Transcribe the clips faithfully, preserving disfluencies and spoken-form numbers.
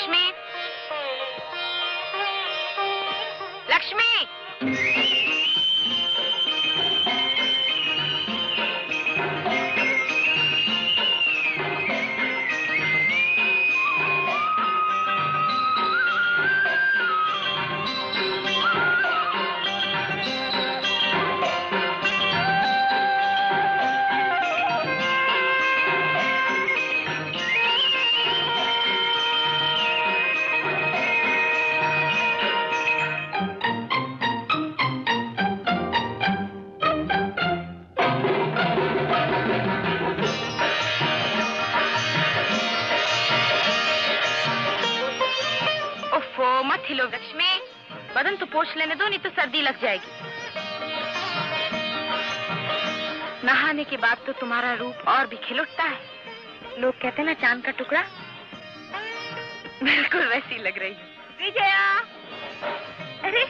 लक्ष्मी, लक्ष्मी, बदन तो पोछ लेने दो, नहीं तो सर्दी लग जाएगी। नहाने के बाद तो तुम्हारा रूप और भी खिल उठता है। लोग कहते हैं ना चांद का टुकड़ा, बिल्कुल वैसी लग रही है। विजया, अरे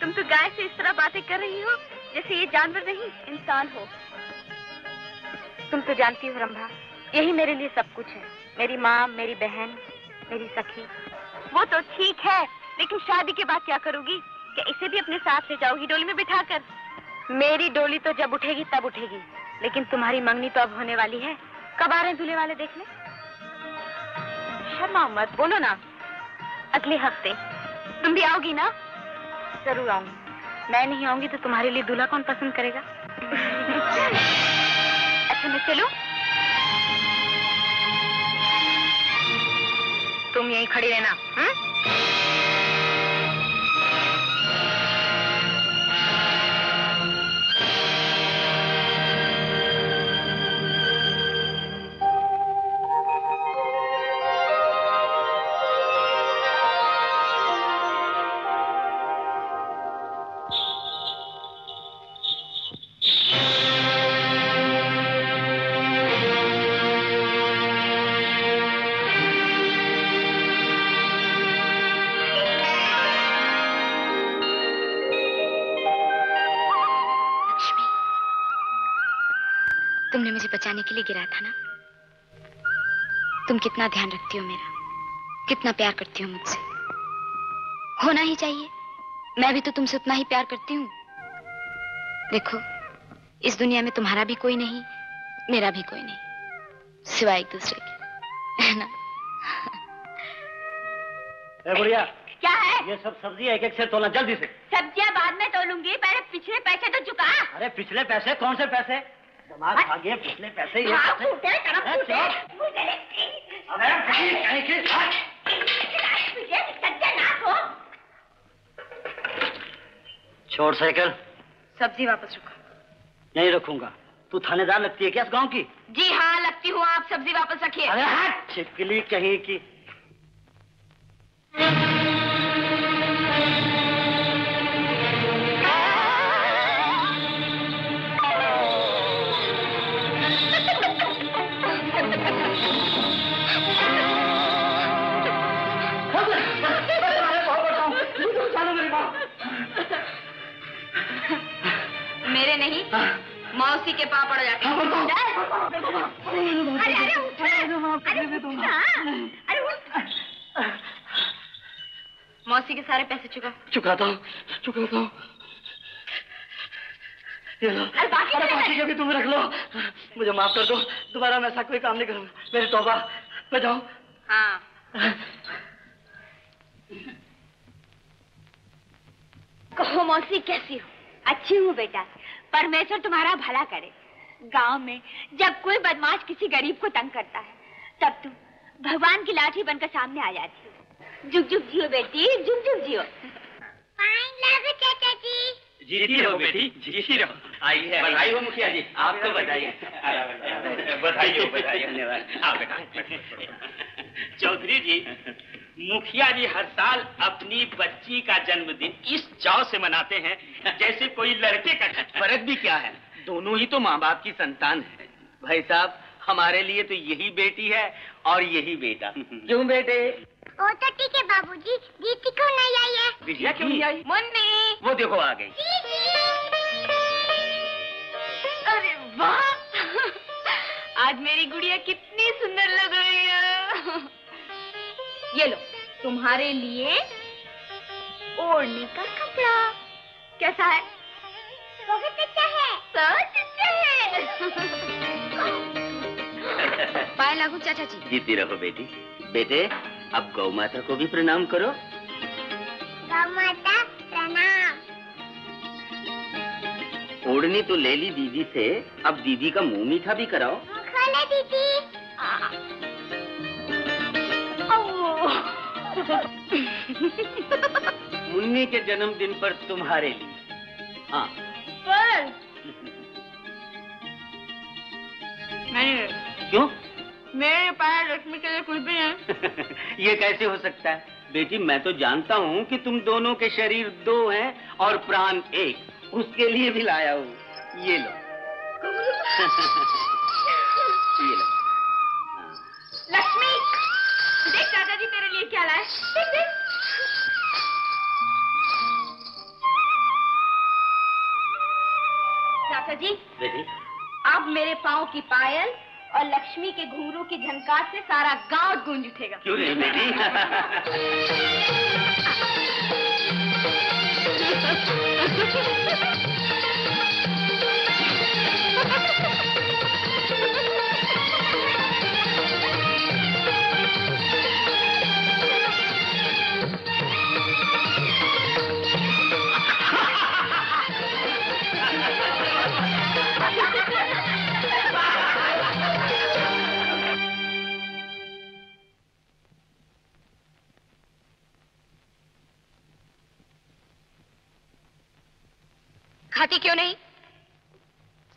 तुम तो गाय से इस तरह बातें कर रही हो जैसे ये जानवर नहीं इंसान हो। तुम तो जानती हो रंभा, यही मेरे लिए सब कुछ है, मेरी माँ, मेरी बहन, मेरी सखी। वो तो ठीक है, लेकिन शादी के बाद क्या करोगी? क्या इसे भी अपने साथ ले जाओगी डोली में बिठाकर? मेरी डोली तो जब उठेगी तब उठेगी, लेकिन तुम्हारी मंगनी तो अब होने वाली है। कब आ रहे हैं दूल्हे वाले देखने? शर्मा मत, बोलो ना। अगले हफ्ते तुम भी आओगी ना? जरूर आऊंगी। मैं नहीं आऊंगी तो तुम्हारे लिए दूल्हा कौन पसंद करेगा? अच्छा मैं चलूं? तुम यहीं खड़ी रहना। हुँ? तुमने मुझे बचाने के लिए गिरा था ना? तुम कितना ध्यान रखती हो मेरा, कितना प्यार करती हो मुझसे। होना ही चाहिए, मैं भी तो तुमसे उतना ही प्यार करती हूँ। देखो, इस दुनिया में तुम्हारा भी कोई नहीं, मेरा भी कोई नहीं, सिवाय एक दूसरे के, है ना? ए बुढ़िया, क्या है ये सब सब्जियाँ? एक एक से तोलना जल्दी से। सब्जियाँ बाद में तोलूंगी, पहले पिछले पैसे तो चुका। अरे पिछले पैसे? कौन से पैसे? भागे पिछले पैसे ये छोड़। साइकिल सब्जी वापस रखो। नहीं रखूंगा। तू थानेदार लगती है क्या इस गांव की? जी हाँ लगती हूँ। आप सब्जी वापस रखिए। अरे हाँ, छिपकली कहीं की। मेरे नहीं, मौसी के पापड़ जाते हैं। अरे अरे उठ, अरे उठ। मौसी के सारे पैसे चुका। चुकाता हूँ, चुकाता हूँ। अरे बाकी के भी तुम रख लो। मुझे माफ कर दो, दोबारा मैं ऐसा कोई काम नहीं करूँगा। मेरी तौबा। मैं जाऊँ? हाँ। कहो मौसी, कैसी हो? अच्छी हूँ बेटा, परमेश्वर तुम्हारा भला करे। गांव में जब कोई बदमाश किसी गरीब को तंग करता है, तब तुम भगवान की लाठी बनकर सामने आ जाती हो। जुग जुग जियो बेटी, जुग जुग जियो। फाइन लव चाचा जी। जीती रहो बेटी, जीती रहो। आई है, बधाई हो मुखिया जी, आपको बधाई। बधाई हो, बधाई, धन्यवाद। चौधरी जी, मुखिया जी हर साल अपनी बच्ची का जन्मदिन इस चाव से मनाते हैं जैसे कोई लड़के का। फर्क भी क्या है, दोनों ही तो माँ बाप की संतान है। भाई साहब, हमारे लिए तो यही बेटी है और यही बेटा। क्यों बेटे? ओ तो ठीक है बाबूजी, दीदी क्यों नहीं आई है? विजया क्यों नहीं आई? मुन्नी, वो देखो आ गई। अरे वाह, आज मेरी गुड़िया कितनी सुंदर लग रही है। ये लो, तुम्हारे लिए ओढ़ने का कपड़ा। कैसा है? बहुत अच्छा है, बहुत अच्छा है। पायल लागू चाचा जी। जीती रहो बेटी। बेटे अब गौ माता को भी प्रणाम करो। गौ माता प्रणाम। ओढ़नी तो ले ली दीदी से, अब दीदी का मुंह मीठा भी कराओ। खोलो दीदी। मुन्नी के जन्मदिन पर तुम्हारे लिए। हाँ पर नहीं। क्यों? मेरे पास लक्ष्मी के लिए कुछ भी नहीं। ये कैसे हो सकता है बेटी? मैं तो जानता हूँ कि तुम दोनों के शरीर दो हैं और प्राण एक, उसके लिए भी लाया हूँ। ये लो। ये लो लक्ष्मी, देख दादा जी तेरे लिए क्या लाए। देख देख। चाचा जी आप मेरे पाँव की पायल और लक्ष्मी के घुंघरू की झनकार से सारा गांव गूंज उठेगा। क्यों नहीं बेटी? खाती क्यों नहीं?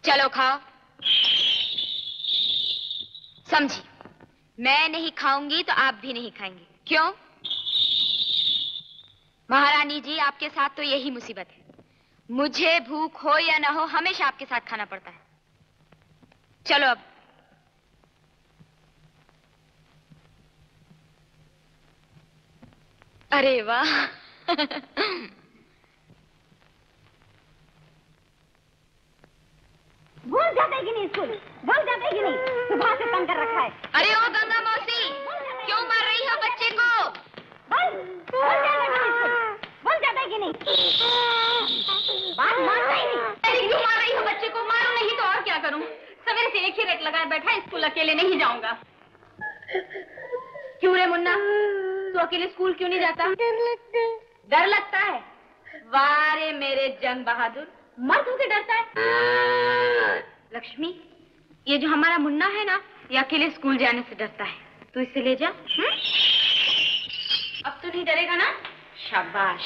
चलो खाओ। समझी? मैं नहीं खाऊंगी तो आप भी नहीं खाएंगे। क्यों? महारानी जी आपके साथ तो यही मुसीबत है। मुझे भूख हो या ना हो हमेशा आपके साथ खाना पड़ता है। चलो अब। अरे वाह। भूल जाते कि नहीं स्कूल? भूल जाते कि नहीं? सुबह से तंग कर रखा है। अरे ओ गंगा मौसी, क्यों मार रही हो बच्चे को? भूल भूल जाते कि नहीं स्कूल? भूल जाते कि नहीं? बात मानता ही नहीं। क्यों मार रही हो बच्चे को? मारो नहीं तो और क्या करूं? सवेरे से एक ही रेट लगाए बैठा है, स्कूल अकेले नहीं जाऊंगा। क्यों रे मुन्ना, तू अकेले स्कूल क्यों नहीं जाता? डर लगता है? वारे मेरे जंग बहादुर, मर्द होके डरता है। लक्ष्मी, ये जो हमारा मुन्ना है ना, ये अकेले स्कूल जाने से डरता है। तू इसे ले जा। हुँ? अब तो नहीं डरेगा ना? शाबाश।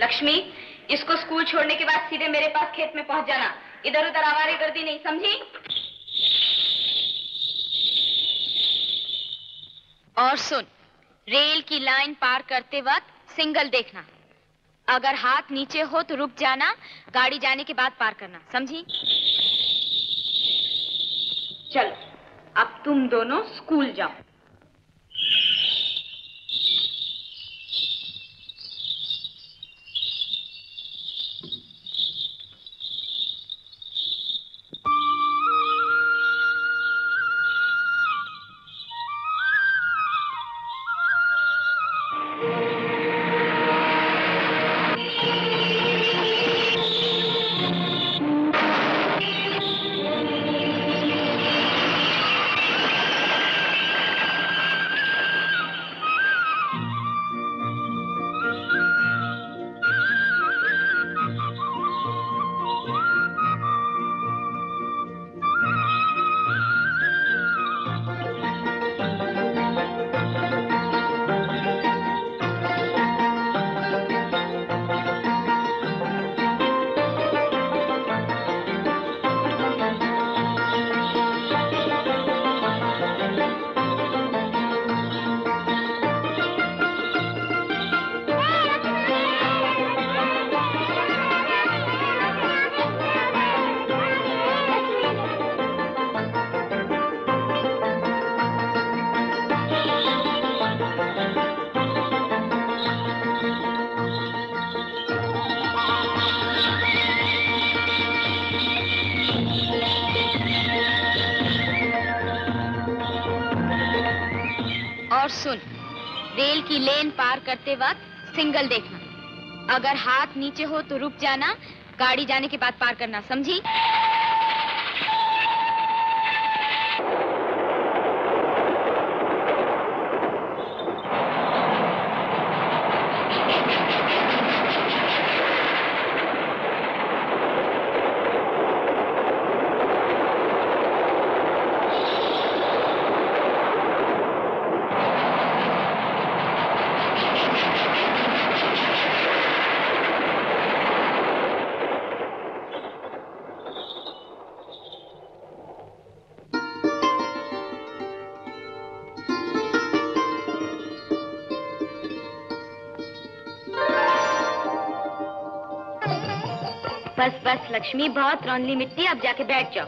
लक्ष्मी, इसको स्कूल छोड़ने के बाद सीधे मेरे पास खेत में पहुंच जाना। इधर उधर आवारे गर्दी नहीं, समझी? और सुन, रेल की लाइन पार करते वक्त सिग्नल देखना। अगर हाथ नीचे हो तो रुक जाना, गाड़ी जाने के बाद पार करना, समझी? चलो, अब तुम दोनों स्कूल जाओ। रेल की लेन पार करते वक्त सिग्नल देखना, अगर हाथ नीचे हो तो रुक जाना, गाड़ी जाने के बाद पार करना, समझी? बस बस लक्ष्मी, बहुत रौनली मिट्टी, अब जाके बैठ जाओ।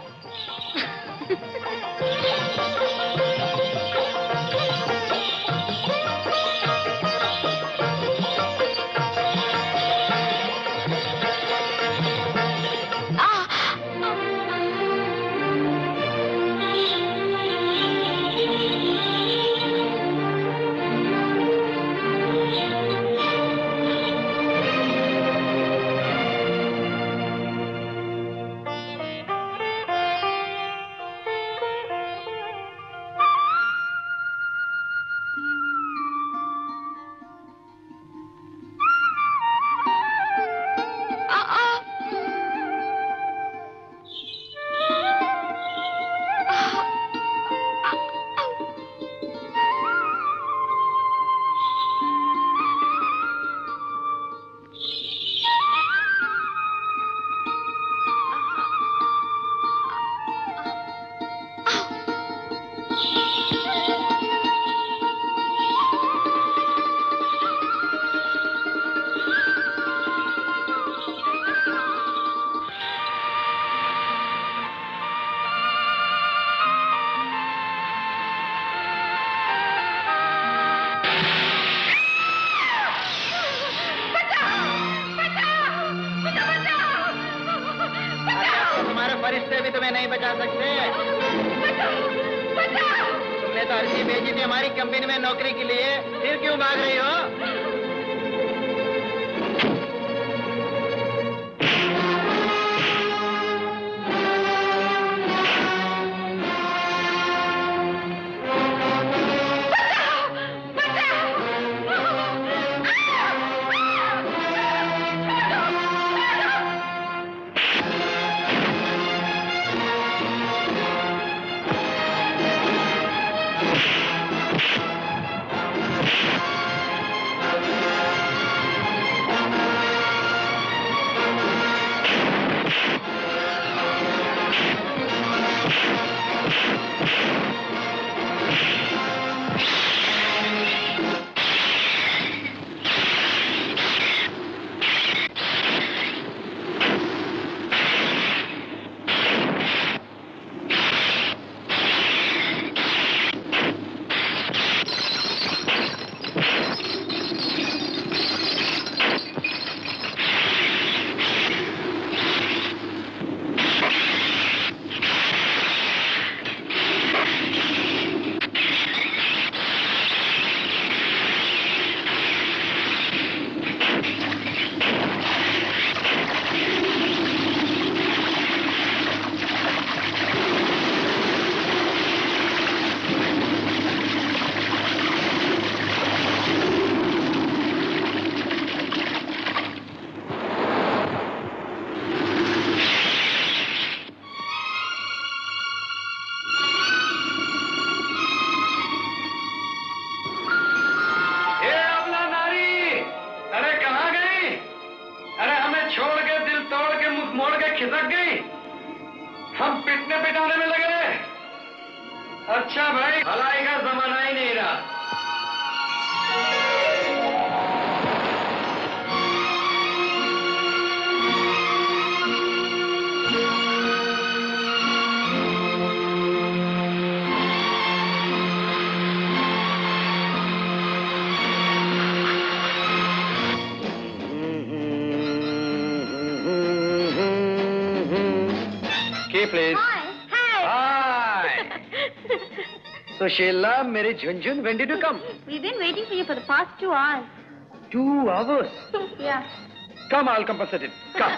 Please. Hi. Hi. Hi. So Sheila, Meri Junjun, when did you come? We've been waiting for you for the past two hours. Two hours? Yeah. Come, I'll compensate it. Come.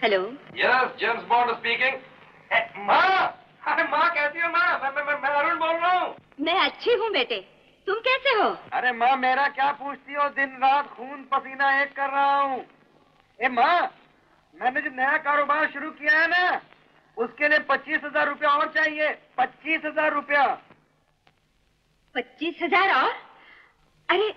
Hello. Yes, James Bond speaking. Hey, Ma! अरे माँ कैसी हो माँ? मैं मैं मैं अरुण बोल रहा हूँ। मैं अच्छी हूँ बेटे, तुम कैसे हो? अरे माँ मेरा क्या पूछती हो, दिन रात खून पसीना एक कर रहा हूँ। ए माँ, मैंने जो नया कारोबार शुरू किया है ना, उसके लिए पच्चीस हजार रूपया और चाहिए। पच्चीस हजार रूपया पच्चीस हजार और? अरे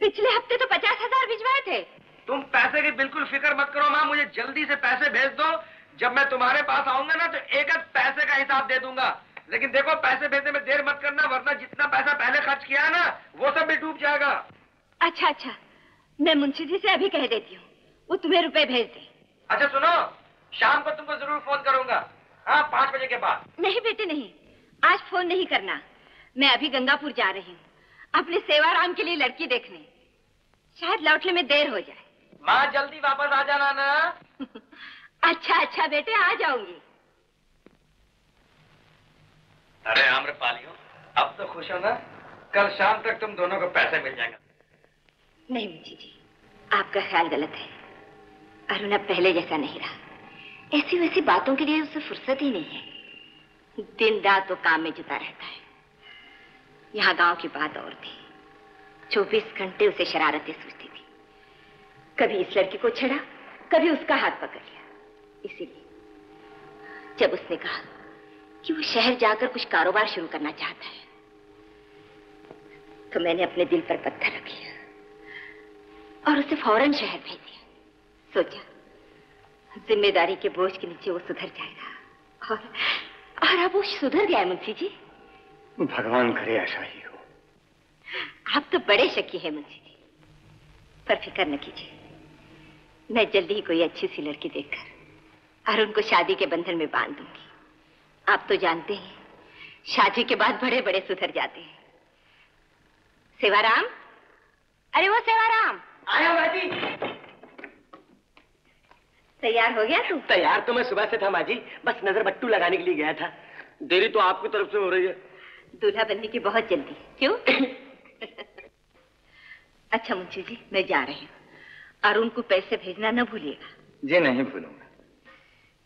पिछले हफ्ते तो पचास हजार भिजवाए थे। तुम पैसे की बिल्कुल फिक्र मत करो माँ, मुझे जल्दी से पैसे भेज दो। जब मैं तुम्हारे पास आऊंगा ना तो एक एक पैसे का हिसाब दे दूंगा, लेकिन देखो पैसे भेजने में देर मत करना, वरना जितना पैसा पहले खर्च किया है ना वो सब भी डूब जाएगा। अच्छा अच्छा, मैं मुंशी जी से अभी कह देती हूँ, वो तुम्हें रुपए भेज दे। अच्छा सुनो, शाम को तुमको जरूर फोन करूंगा। हाँ, पाँच बजे के बाद। नहीं बेटे नहीं, आज फोन नहीं करना। मैं अभी गंगापुर जा रही हूँ अपने सेवाराम के लिए लड़की देखने, शायद लौटने में देर हो जाए। माँ जल्दी वापस आ जाना ना। अच्छा अच्छा बेटे, आ जाऊंगी। अरे आम्रपालियों, अब तो खुश हो ना? कल शाम तक तुम दोनों को पैसे मिल जाएगा। नहीं मुंशी जी, आपका ख्याल गलत है। अरुण अब पहले जैसा नहीं रहा, ऐसी वैसी बातों के लिए उसे फुर्सत ही नहीं है। दिन रात वो काम में जुटा रहता है। यहाँ गांव की बात और थी, चौबीस घंटे उसे शरारतें सूझती थी। कभी इस लड़की को छेड़ा, कभी उसका हाथ पकड़ लिया। इसीलिए जब उसने कहा कि वो शहर जाकर कुछ कारोबार शुरू करना चाहता है, तो मैंने अपने दिल पर पत्थर रख लिया और उसे फौरन शहर भेज दिया। सोचा जिम्मेदारी के बोझ के नीचे वो सुधर जाएगा, और और अब वो सुधर गया है मुंशी जी। भगवान करे ऐसा ही हो। आप तो बड़े शकी हैं मुंशी जी, पर फिक्र न कीजिए, मैं जल्दी ही कोई अच्छी सी लड़की देखकर अरुण को शादी के बंधन में बांध दूंगी। आप तो जानते हैं, शादी के बाद बड़े बड़े सुधर जाते हैं। सेवाराम, अरे वो सेवाराम। आया बाजी। तैयार हो गया तू? तैयार तो मैं सुबह से था माजी, बस नजर बट्टू लगाने के लिए गया था। देरी तो आपकी तरफ से हो रही है। दूल्हा बनने की बहुत जल्दी, क्यों? अच्छा मुंशी जी, मैं जा रही हूँ, अरुण को पैसे भेजना न भूलिएगा। जी नहीं भूलूंगा।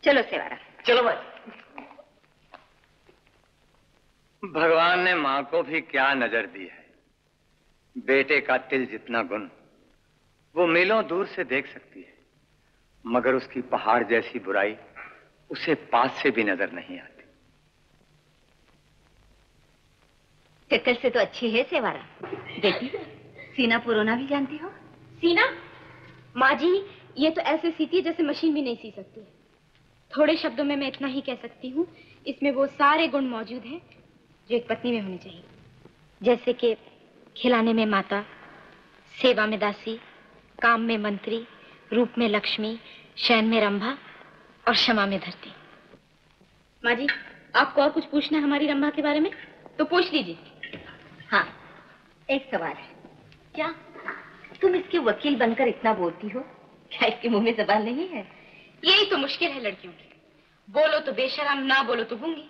चलो सेवारा। चलो भाई। भगवान ने माँ को भी क्या नजर दी है। बेटे का तिल जितना गुण वो मीलों दूर से देख सकती है, मगर उसकी पहाड़ जैसी बुराई उसे पास से भी नजर नहीं आती। शक्ल से तो अच्छी है सेवारा। बेटी, सीना पुरोना भी जानती हो? सीना? माँ जी, ये तो ऐसे सीती है जैसे मशीन भी नहीं सी सकती। थोड़े शब्दों में मैं इतना ही कह सकती हूँ, इसमें वो सारे गुण मौजूद हैं जो एक पत्नी में होने चाहिए। जैसे कि खिलाने में माता, सेवा में दासी, काम में मंत्री, रूप में लक्ष्मी, शयन में रंभा और क्षमा में धरती। माँ जी, आपको और कुछ पूछना है हमारी रंभा के बारे में तो पूछ लीजिए। हाँ, एक सवाल है। क्या तुम इसके वकील बनकर इतना बोलती हो, क्या इसके मुंह में जबान नहीं है? यही तो मुश्किल है लड़कियों की, बोलो तो बेशरम, ना बोलो तो गूंगी।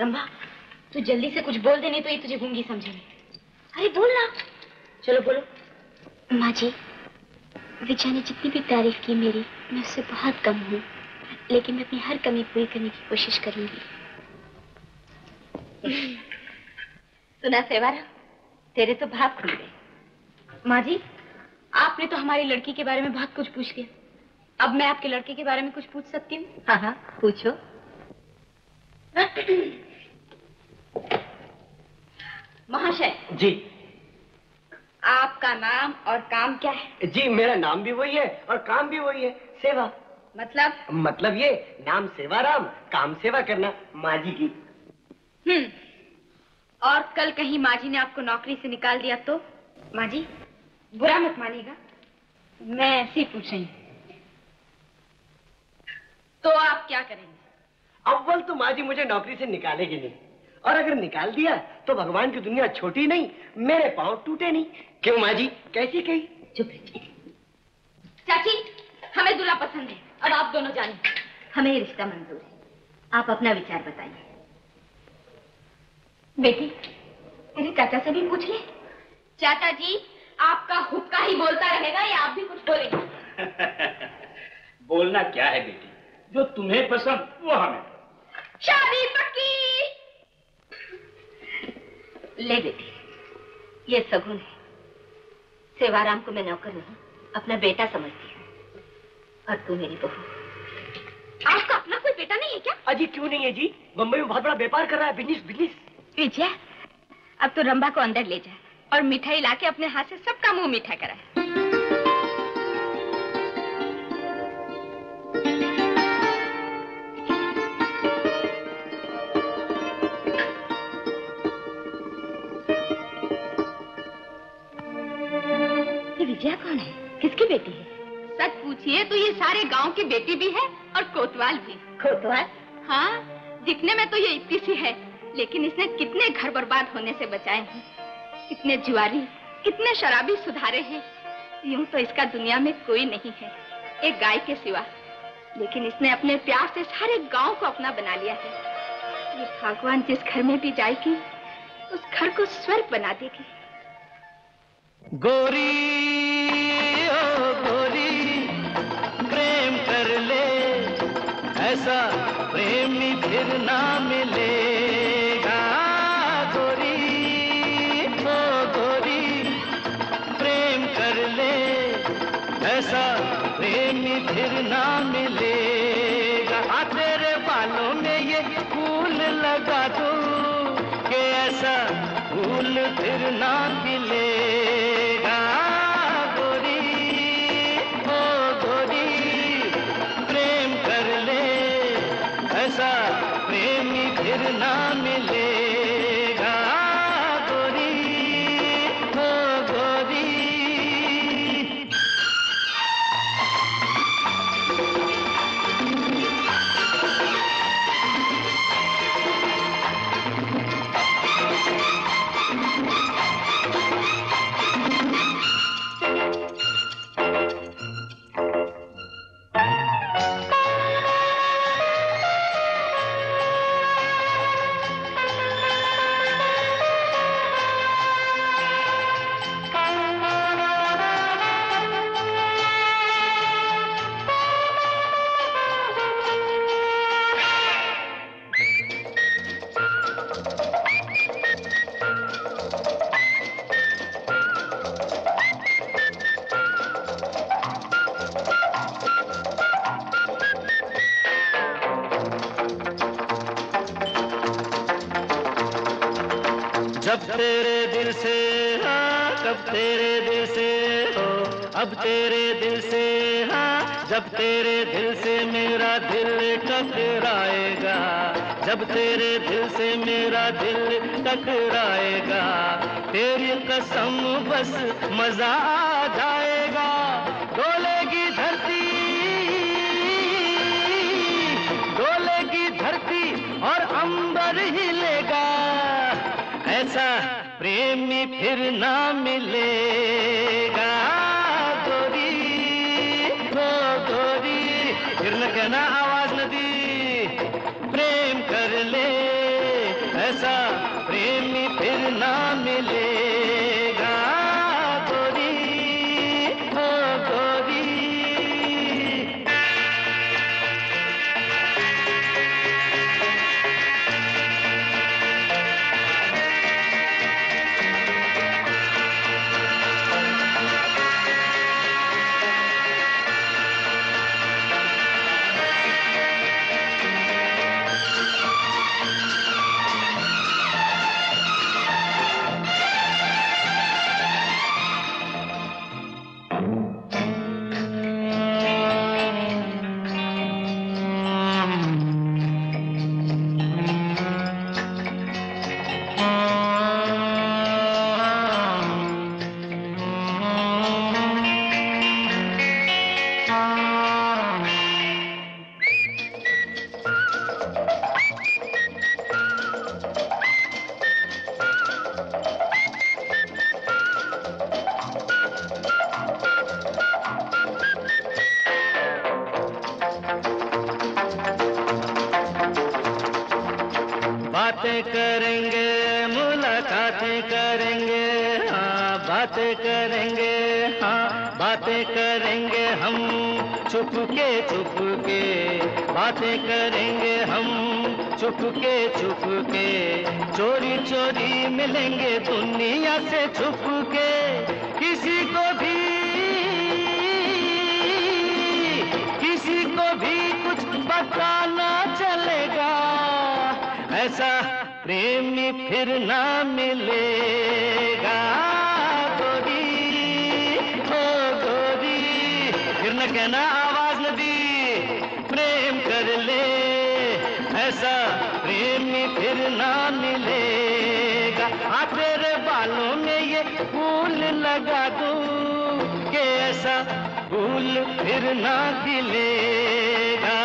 रंभा, तू जल्दी से कुछ बोल दे, नहीं तो ये तुझे गूंगी समझेंगे। अरे बोल ना। चलो बोलो। माँ जी, विजय ने जितनी भी तारीफ की मेरी, मैं उससे बहुत कम हूँ, लेकिन मैं अपनी हर कमी पूरी करने की कोशिश करूंगी। सुना सेवारा, तेरे तो भाव खुल गए। माँ जी, आपने तो हमारी लड़की के बारे में बहुत कुछ पूछ लिया, अब मैं आपके लड़के के बारे में कुछ पूछ सकती हूँ? हाँ हाँ, पूछो। महाशय जी, आपका नाम और काम क्या है? जी, मेरा नाम भी वही है और काम भी वही है, सेवा। मतलब? मतलब ये, नाम सेवाराम, काम सेवा करना, माँ जी की। हम्म, और कल कहीं माँ जी ने आपको नौकरी से निकाल दिया तो? माँ जी, बुरा मत मानिएगा, मैं ऐसे ही पूछ रही हूँ। तो आप क्या करेंगे? अव्वल तो माँ जी मुझे नौकरी से निकालेगी नहीं, और अगर निकाल दिया तो भगवान की दुनिया छोटी नहीं, मेरे पाँव टूटे नहीं। क्यों माँ जी, कैसी कही? चुप। चाची, हमें दूल्हा पसंद है। अब आप दोनों जानिए, हमें ये रिश्ता मंजूर है। आप अपना विचार बताइए। बेटी, तेरे चाचा से भी पूछ ले। चाचा जी, आपका हुक्का ही बोलता रहेगा या आप भी कुछ बोलेंगे? बोलना क्या है बेटी, जो तुम्हें पसंद वो हमें। शादी पक्की। ले बेटी, ये सगुन है। सेवाराम को मैं नौकर नहीं, अपना बेटा समझती हूँ। और तू मेरी बहू। आपका अपना कोई बेटा नहीं है क्या? अजी क्यों नहीं है जी, बम्बई में बहुत बड़ा व्यापार कर रहा है, बिजनेस बिजनेस। विजय, अब तो रंभा को अंदर ले जाए और मिठाई लाके अपने हाथ से सबका मुंह मीठा कराए। विजया कौन है, किसकी बेटी है? सच पूछिए तो ये सारे गांव की बेटी भी है और कोतवाल भी। कोतवाल? हाँ, दिखने में तो ये इतनी सी है, लेकिन इसने कितने घर बर्बाद होने से बचाए हैं, कितने जुआरी, कितने शराबी सुधारे हैं। यूं तो इसका दुनिया में कोई नहीं है एक गाय के सिवा, लेकिन इसने अपने प्यार से सारे गांव को अपना बना लिया है। ये भगवान जिस घर में भी जाएगी उस घर को स्वर्ग बना देगी। गोरी ओ गोरी, प्रेम कर ले, ऐसा प्रेमी फिर ना मिलेगा। गोरी ओ गोरी, प्रेम कर ले, ऐसा प्रेमी फिर ना मिलेगा। हाँ, तेरे बालों में ये फूल लगा दो कि ऐसा फूल फिर ना मिले। बातें करेंगे, मुलाकातें करेंगे, हाँ बातें करेंगे, हाँ बातें करेंगे हम, छुप के छुप के बातें करेंगे हम, छुप के छुप के चोरी चोरी मिलेंगे दुनिया से छुप के, किसी को भी किसी को भी कुछ पता ना चलेगा, ऐसा प्रेमी फिर ना मिलेगा, गोरी ओ गोरी, फिर न कहना आवाज न दी, प्रेम कर ले, ऐसा प्रेमी फिर ना मिलेगा, आ तेरे बालों में ये फूल लगा दूं के ऐसा फूल फिर ना खिलेगा,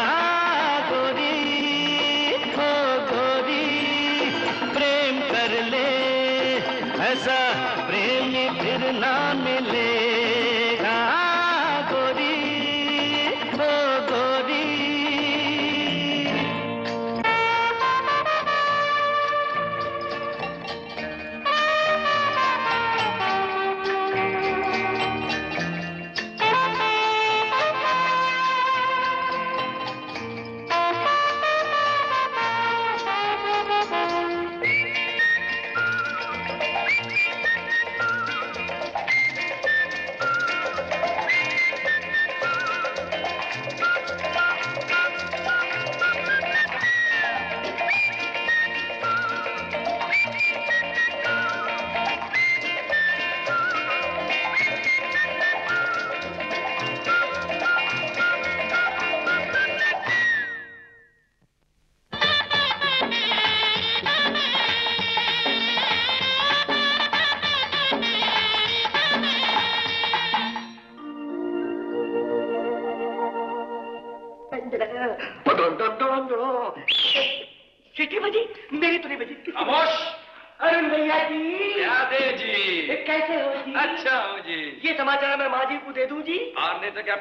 ऐसा प्रेमी फिर ना मिलेगा, गोरी ओ गोरी।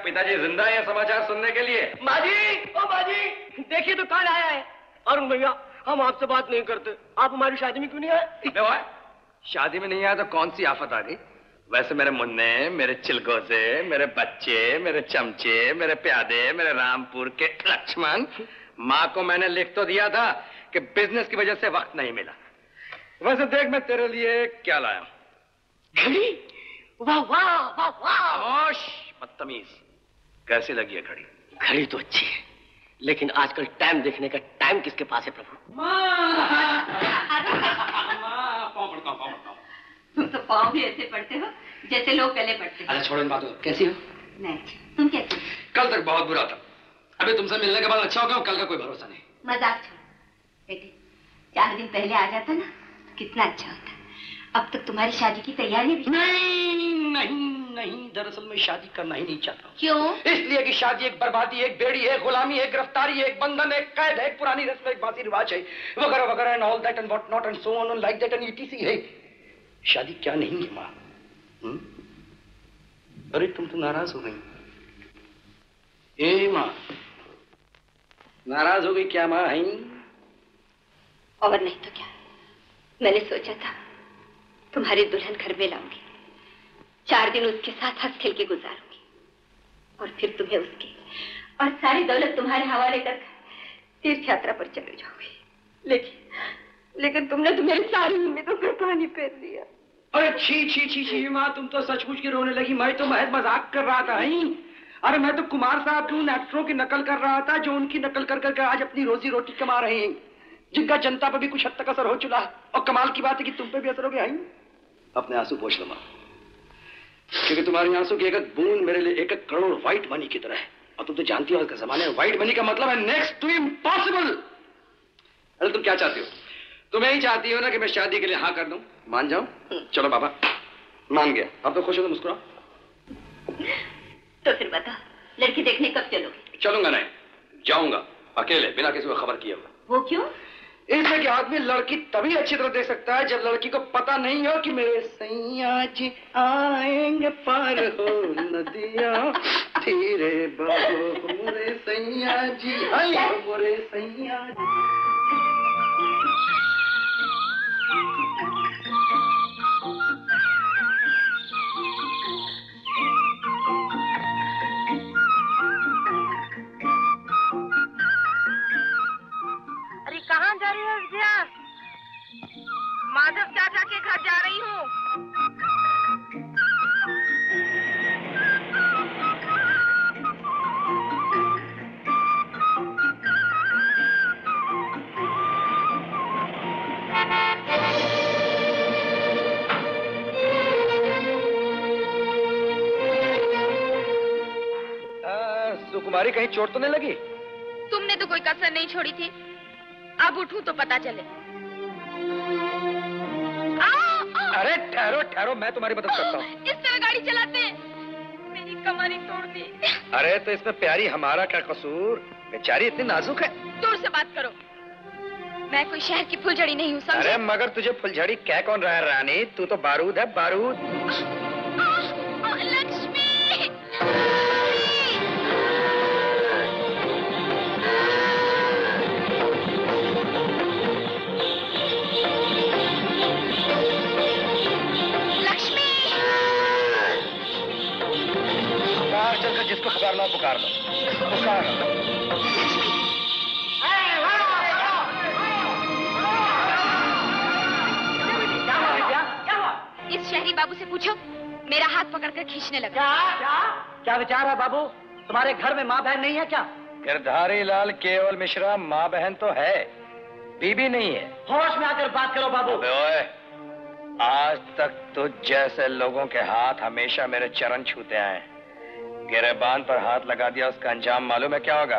पिताजी जिंदा है समाचार सुनने के लिए। माजी, ओ माजी, देखिए तो कौन आया है। अरुण भैया, हम आपसे बात नहीं करते, आप हमारी शादी में क्यों नहीं आए? शादी में नहीं आया तो कौन सी आफत आ गई? वैसे मेरे मुन्ने, मेरे चिलगोजे, मेरे बच्चे, मेरे चमचे, मेरे प्यादे, मेरे रामपुर के लक्ष्मण, माँ को मैंने लिख तो दिया था कि बिजनेस की वजह से वक्त नहीं मिला। वैसे देख मैं तेरे लिए क्या लाया। घड़ी? वाह वाह वाह वाह, बदतमीज, कैसी लगी है घड़ी? घड़ी तो अच्छी है, लेकिन आजकल टाइम देखने का टाइम किसके पास है प्रभु? माँ, तुम तो पाँव भी ऐसे पड़ते हो जैसे लोग गले पड़ते हैं। अरे छोड़ो इन बातों को, कैसी हो? नहीं, तुम कैसे? कल तक बहुत बुरा था, अभी तुमसे मिलने के बाद अच्छा होगा, कल का कोई भरोसा नहीं। मजाक छोड़ो बेटे, चार दिन पहले आ जाता ना कितना अच्छा होता। अब तक तुम्हारी शादी की तैयारी भी नहीं। नहीं नहीं, दरअसल मैं शादी करना ही नहीं चाहता। क्यों? इसलिए कि शादी एक बर्बादी, एक बेड़ी है, गुलामी है, गिरफ्तारी है, एक बंधन, एक कैद है, एक पुरानी रस्म, एक बासी रिवाज है, वगैरह वगैरह and all that and what not and so on and like that and ETC है। शादी क्या नहीं है माँ। अरे तुम तो नाराज हो गई। ए माँ, नाराज हो गई क्या माँ? है और नहीं तो क्या। मैंने सोचा था तुम्हारी दुल्हन घर में लाऊंगी, चार दिन उसके साथ हंस खेल के गुजारूंगी, और फिर तुम्हें उसकी और सारी दौलत तुम्हारे हवाले कर तीर्थ यात्रा पर चले जाओगी, लेकिन लेकिन तुमने तो मेरी सारी उम्मीदों पर पानी फेर दिया। अरे छी छी छी छी माँ, तुम तो सचमुच के रोने लगी। मैं तो महज मजाक कर रहा था। अरे मैं तो कुमार साहब के उन एक्टरों की नकल कर रहा था जो उनकी नकल कर कर आज अपनी रोजी रोटी कमा रहे हैं, जिनका जनता पर भी कुछ हद तक असर हो चुका है, और कमाल की बात है कि तुम पे भी असर हो गया। अपने आंसू पोंछ लो माँ, क्योंकि तुम्हारे आंसू की एक एक बूंद मेरे लिए एक एक करोड़ व्हाइट मनी की तरह है, और तुम तो जानती हो आज का जमाना है व्हाइट मनी का मतलब है नेक्स्ट टू इम्पॉसिबल। अरे तुम क्या चाहती हो? तुम यही चाहती हो ना कि मैं शादी के लिए हाँ कर दूं, मान जाऊं? चलो बाबा, मान गया, अब तो खुश हो तो मुस्कुराओ। तो फिर बताओ, लड़की देखने कब चलोगे? चलूंगा नहीं, जाऊंगा अकेले, बिना किसी को खबर किए हुए। वो क्यों? इसमें कि आदमी लड़की तभी अच्छी तरह देख सकता है जब लड़की को पता नहीं हो कि मेरे सैया जी आएंगे पार हो नदिया, धीरे बहो मोरे सैया जी, हाय मोरे सैया जी। माधव चाचा के घर जा रही हूँ। सुकुमारी कहीं चोट तो नहीं लगी? तुमने तो कोई कसर नहीं छोड़ी थी। अब उठूं तो पता चले। अरे ठहरो ठहरो, मैं तुम्हारी मदद करता हूँ। इस तरह गाड़ी चलाते हैं, मेरी कमर ही तोड़ दी। अरे तो इसमें प्यारी हमारा क्या कसूर? बेचारी इतनी नाजुक है। दूर से बात करो, मैं कोई शहर की फुलझड़ी नहीं हूँ। अरे मगर तुझे फुलझड़ी कह कौन रहा है रानी, तू तो बारूद है बारूद। आ, आ, आ, लक्ष्मी जिसको पुकारना पुकार लो, पुकार लो। इस शहरी बाबू से पूछो, मेरा हाथ पकड़कर खींचने लगा। क्या क्या क्या विचार है बाबू? तुम्हारे घर में माँ बहन नहीं है क्या? गिरधारी लाल केवल मिश्रा, माँ बहन तो है, बीबी नहीं है। होश में आकर बात करो बाबू। आज तक तुझ जैसे लोगों के हाथ हमेशा मेरे चरण छूते आए। गिरबान पर हाथ लगा दिया, उसका अंजाम मालूम है क्या होगा?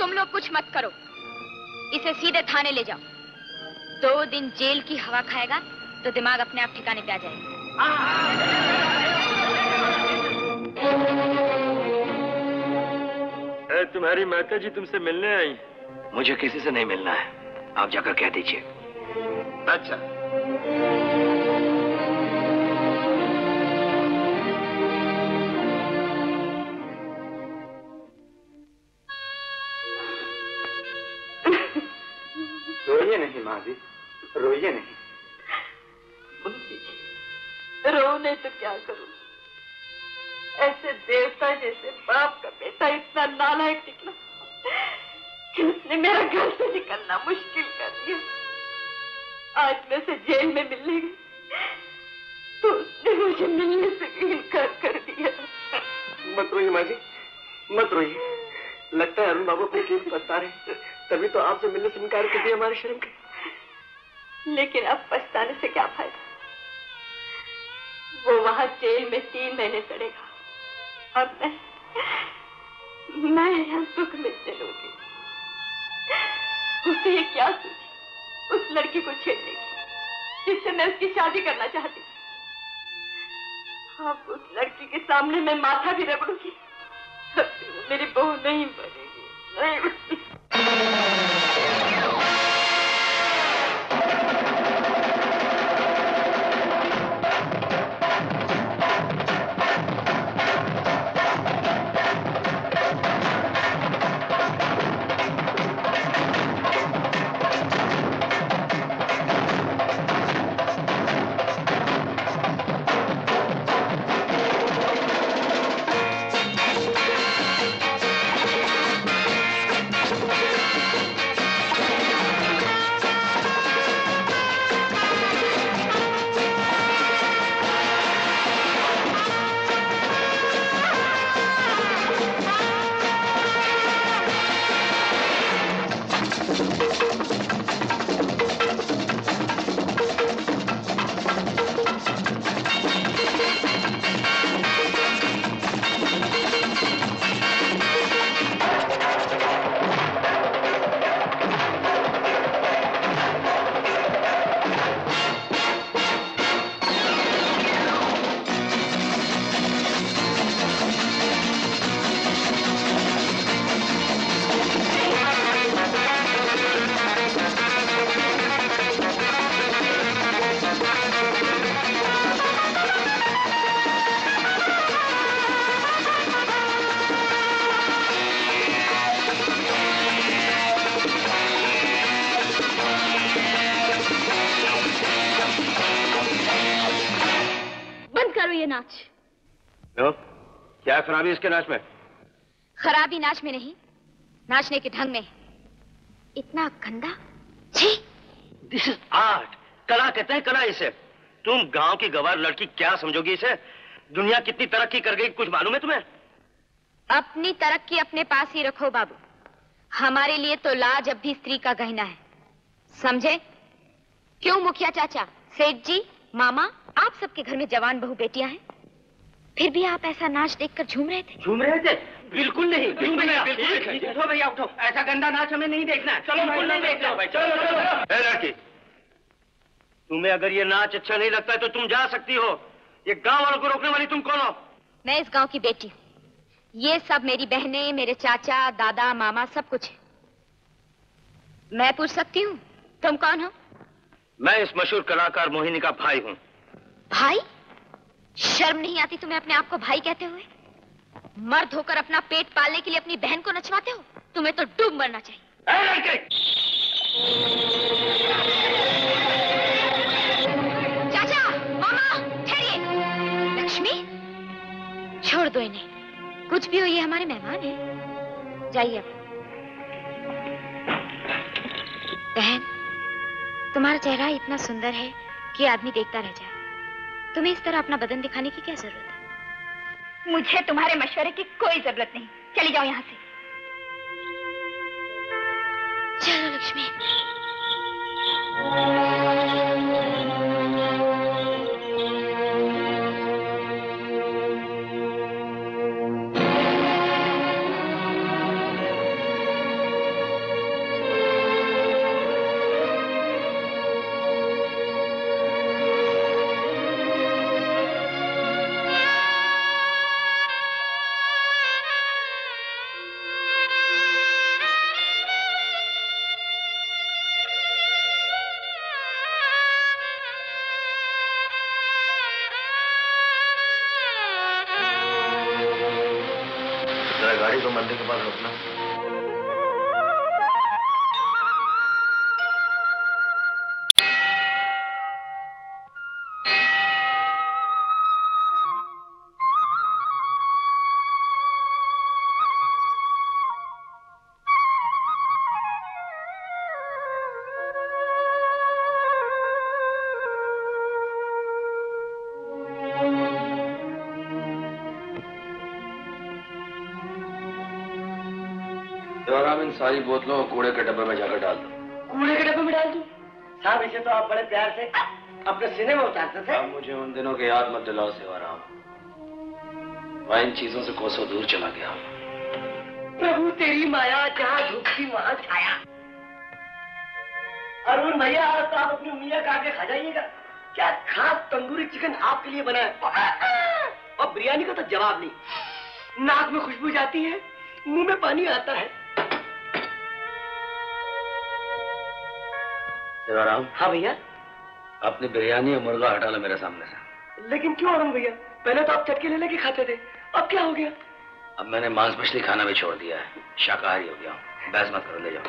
तुम लोग कुछ मत करो, इसे सीधे थाने ले जाओ। दो दिन जेल की हवा खाएगा तो दिमाग अपने आप ठिकाने पे आ जाएगा। तुम्हारी माता जी तुमसे मिलने आई। मुझे किसी से नहीं मिलना है, आप जाकर कह दीजिए। अच्छा। रोइए नहीं माँ जी, रोइए नहीं। मुंशी जी, रोने तो क्या करूं? ऐसे देवता जैसे बाप का बेटा इतना नालायक निकला, उसने मेरा घर से निकलना मुश्किल कर दिया। आज मैं से जेल में मिलने गई तो उसने मुझे मिलने से इनकार कर दिया। मत रोइए माँ जी, मत रोइए। लगता है अरुण बाबू अपने केस पछता रहे, तभी तो आपसे मिलने से इनकार कर दिया हमारे शर्म के। लेकिन अब पछताने से क्या फायदा? वो वहाँ जेल में तीन महीने सड़ेगा, अब मैं मैं यहाँ दुख में चलूंगी। उसे ये क्या सोची उस लड़की को छेड़ने की, जिससे मैं उसकी शादी करना चाहती थी। अब उस लड़की के सामने मैं माथा भी रगड़ूंगी, मेरी बहू नहीं बनेगी। क्या खराबी इसके नाच में? खराबी नाच में नहीं, नाचने के ढंग में। इतना गंदा, छी। दिस इज आर्ट, कला कहते हैं कला इसे। तुम गांव की गवार लड़की क्या समझोगी इसे? दुनिया कितनी तरक्की कर गई कुछ मालूम है तुम्हें? अपनी तरक्की अपने पास ही रखो बाबू, हमारे लिए तो लाज अब भी स्त्री का गहना है, समझे? क्यों मुखिया चाचा, सेठ जी, मामा, आप सबके घर में जवान बहू बेटियां हैं, फिर भी आप ऐसा नाच देखकर झूम रहे थे? झूम रहे थे? बिल्कुल नहीं, झूम नहीं, बिल्कुल। उठो भैया उठो, ऐसा गंदा नाच हमें नहीं देखना। चलो बिल्कुल नहीं देखना भाई, चलो चलो। लड़की, तुम्हें अगर ये नाच अच्छा नहीं लगता है तो तुम जा सकती हो, ये गाँव वालों को रोकने वाली तुम कौन हो? मैं इस गाँव की बेटी हूँ, ये सब मेरी बहनें, मेरे चाचा, दादा, मामा सब कुछ है। मैं पूछ सकती हूँ तुम कौन हो? मैं इस मशहूर कलाकार मोहिनी का भाई हूँ। भाई? शर्म नहीं आती तुम्हें अपने आप को भाई कहते हुए? मर्द होकर अपना पेट पालने के लिए अपनी बहन को नचवाते हो, तुम्हें तो डूब मरना चाहिए। चाचा, मामा, ठहरिए। लक्ष्मी, छोड़ दो इन्हें, कुछ भी हो ये हमारे मेहमान हैं। जाइए आप। बहन, तुम्हारा चेहरा इतना सुंदर है कि आदमी देखता रह जाए, तुम्हें इस तरह अपना बदन दिखाने की क्या जरूरत है? मुझे तुम्हारे मशवरे की कोई जरूरत नहीं, चली जाओ यहाँ से। चलो लक्ष्मी। सारी बोतलों और कूड़े के डब्बे में जाकर डाल दो। कूड़े के डब्बे में डाल दूं? साहब इसे तो आप बड़े प्यार से अपने सीने में उतारते थे। आप मुझे उन दिनों की याद मत दिलाओ सेवाराम, मैं इन चीजों से कोसों दूर चला गया। प्रभु तेरी माया जहाँ झुकती वहाँ छाया। अरुण भैया तो आप अपनी मियाँ का आगे खा जाइएगा। क्या खास तंदूरी चिकन आपके लिए बना है, और बिरयानी का तो जवाब नहीं। नाक में खुशबू जाती है, मुँह में पानी आता है। सेवाराम। हाँ भैया। आपने बिरयानी और मुर्गा हटा लो मेरे सामने से। लेकिन क्यों अरुण भैया, पहले तो आप चटके ले लेके खाते थे, अब क्या हो गया? अब मैंने मांस मछली खाना भी छोड़ दिया है, शाकाहारी हो गया हूँ। बहस मत करो, ले जाओ।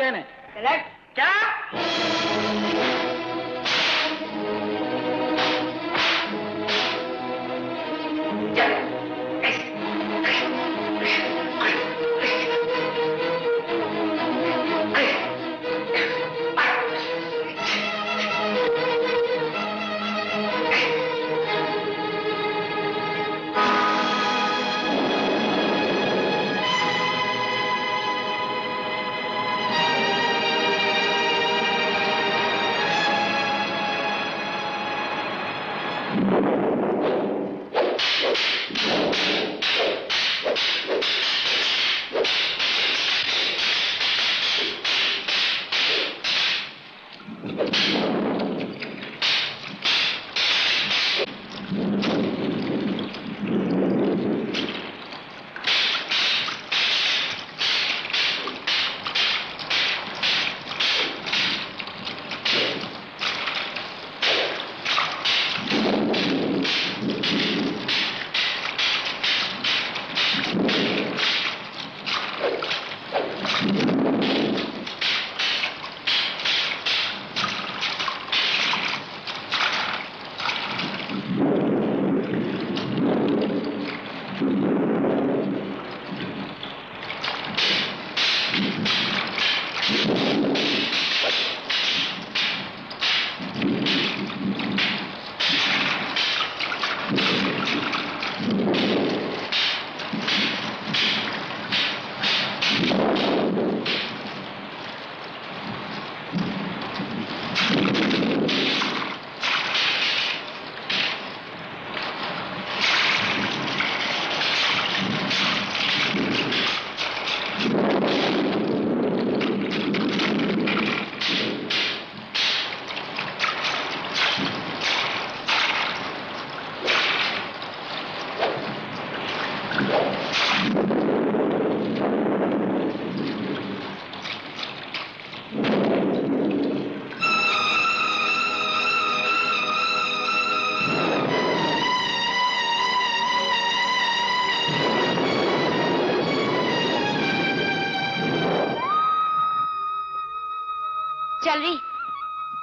कहने करेक्ट क्या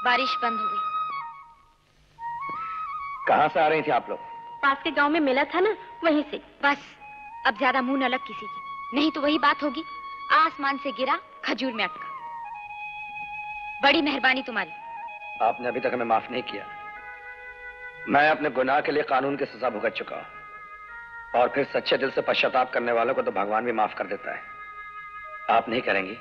बारिश बंद हो गई। कहाँ से आ रही थी आप लोग? पास के गांव में मेला था ना, वहीं से। बस अब ज्यादा मुंह न लग किसी की, नहीं तो वही बात होगी। आसमान से गिरा, खजूर में अटका। बड़ी मेहरबानी तुम्हारी। आपने अभी तक हमें माफ नहीं किया। मैं अपने गुनाह के लिए कानून की सजा भुगत चुका हूं, और फिर सच्चे दिल से पश्चाताप करने वालों को तो भगवान भी माफ कर देता है। आप नहीं करेंगी?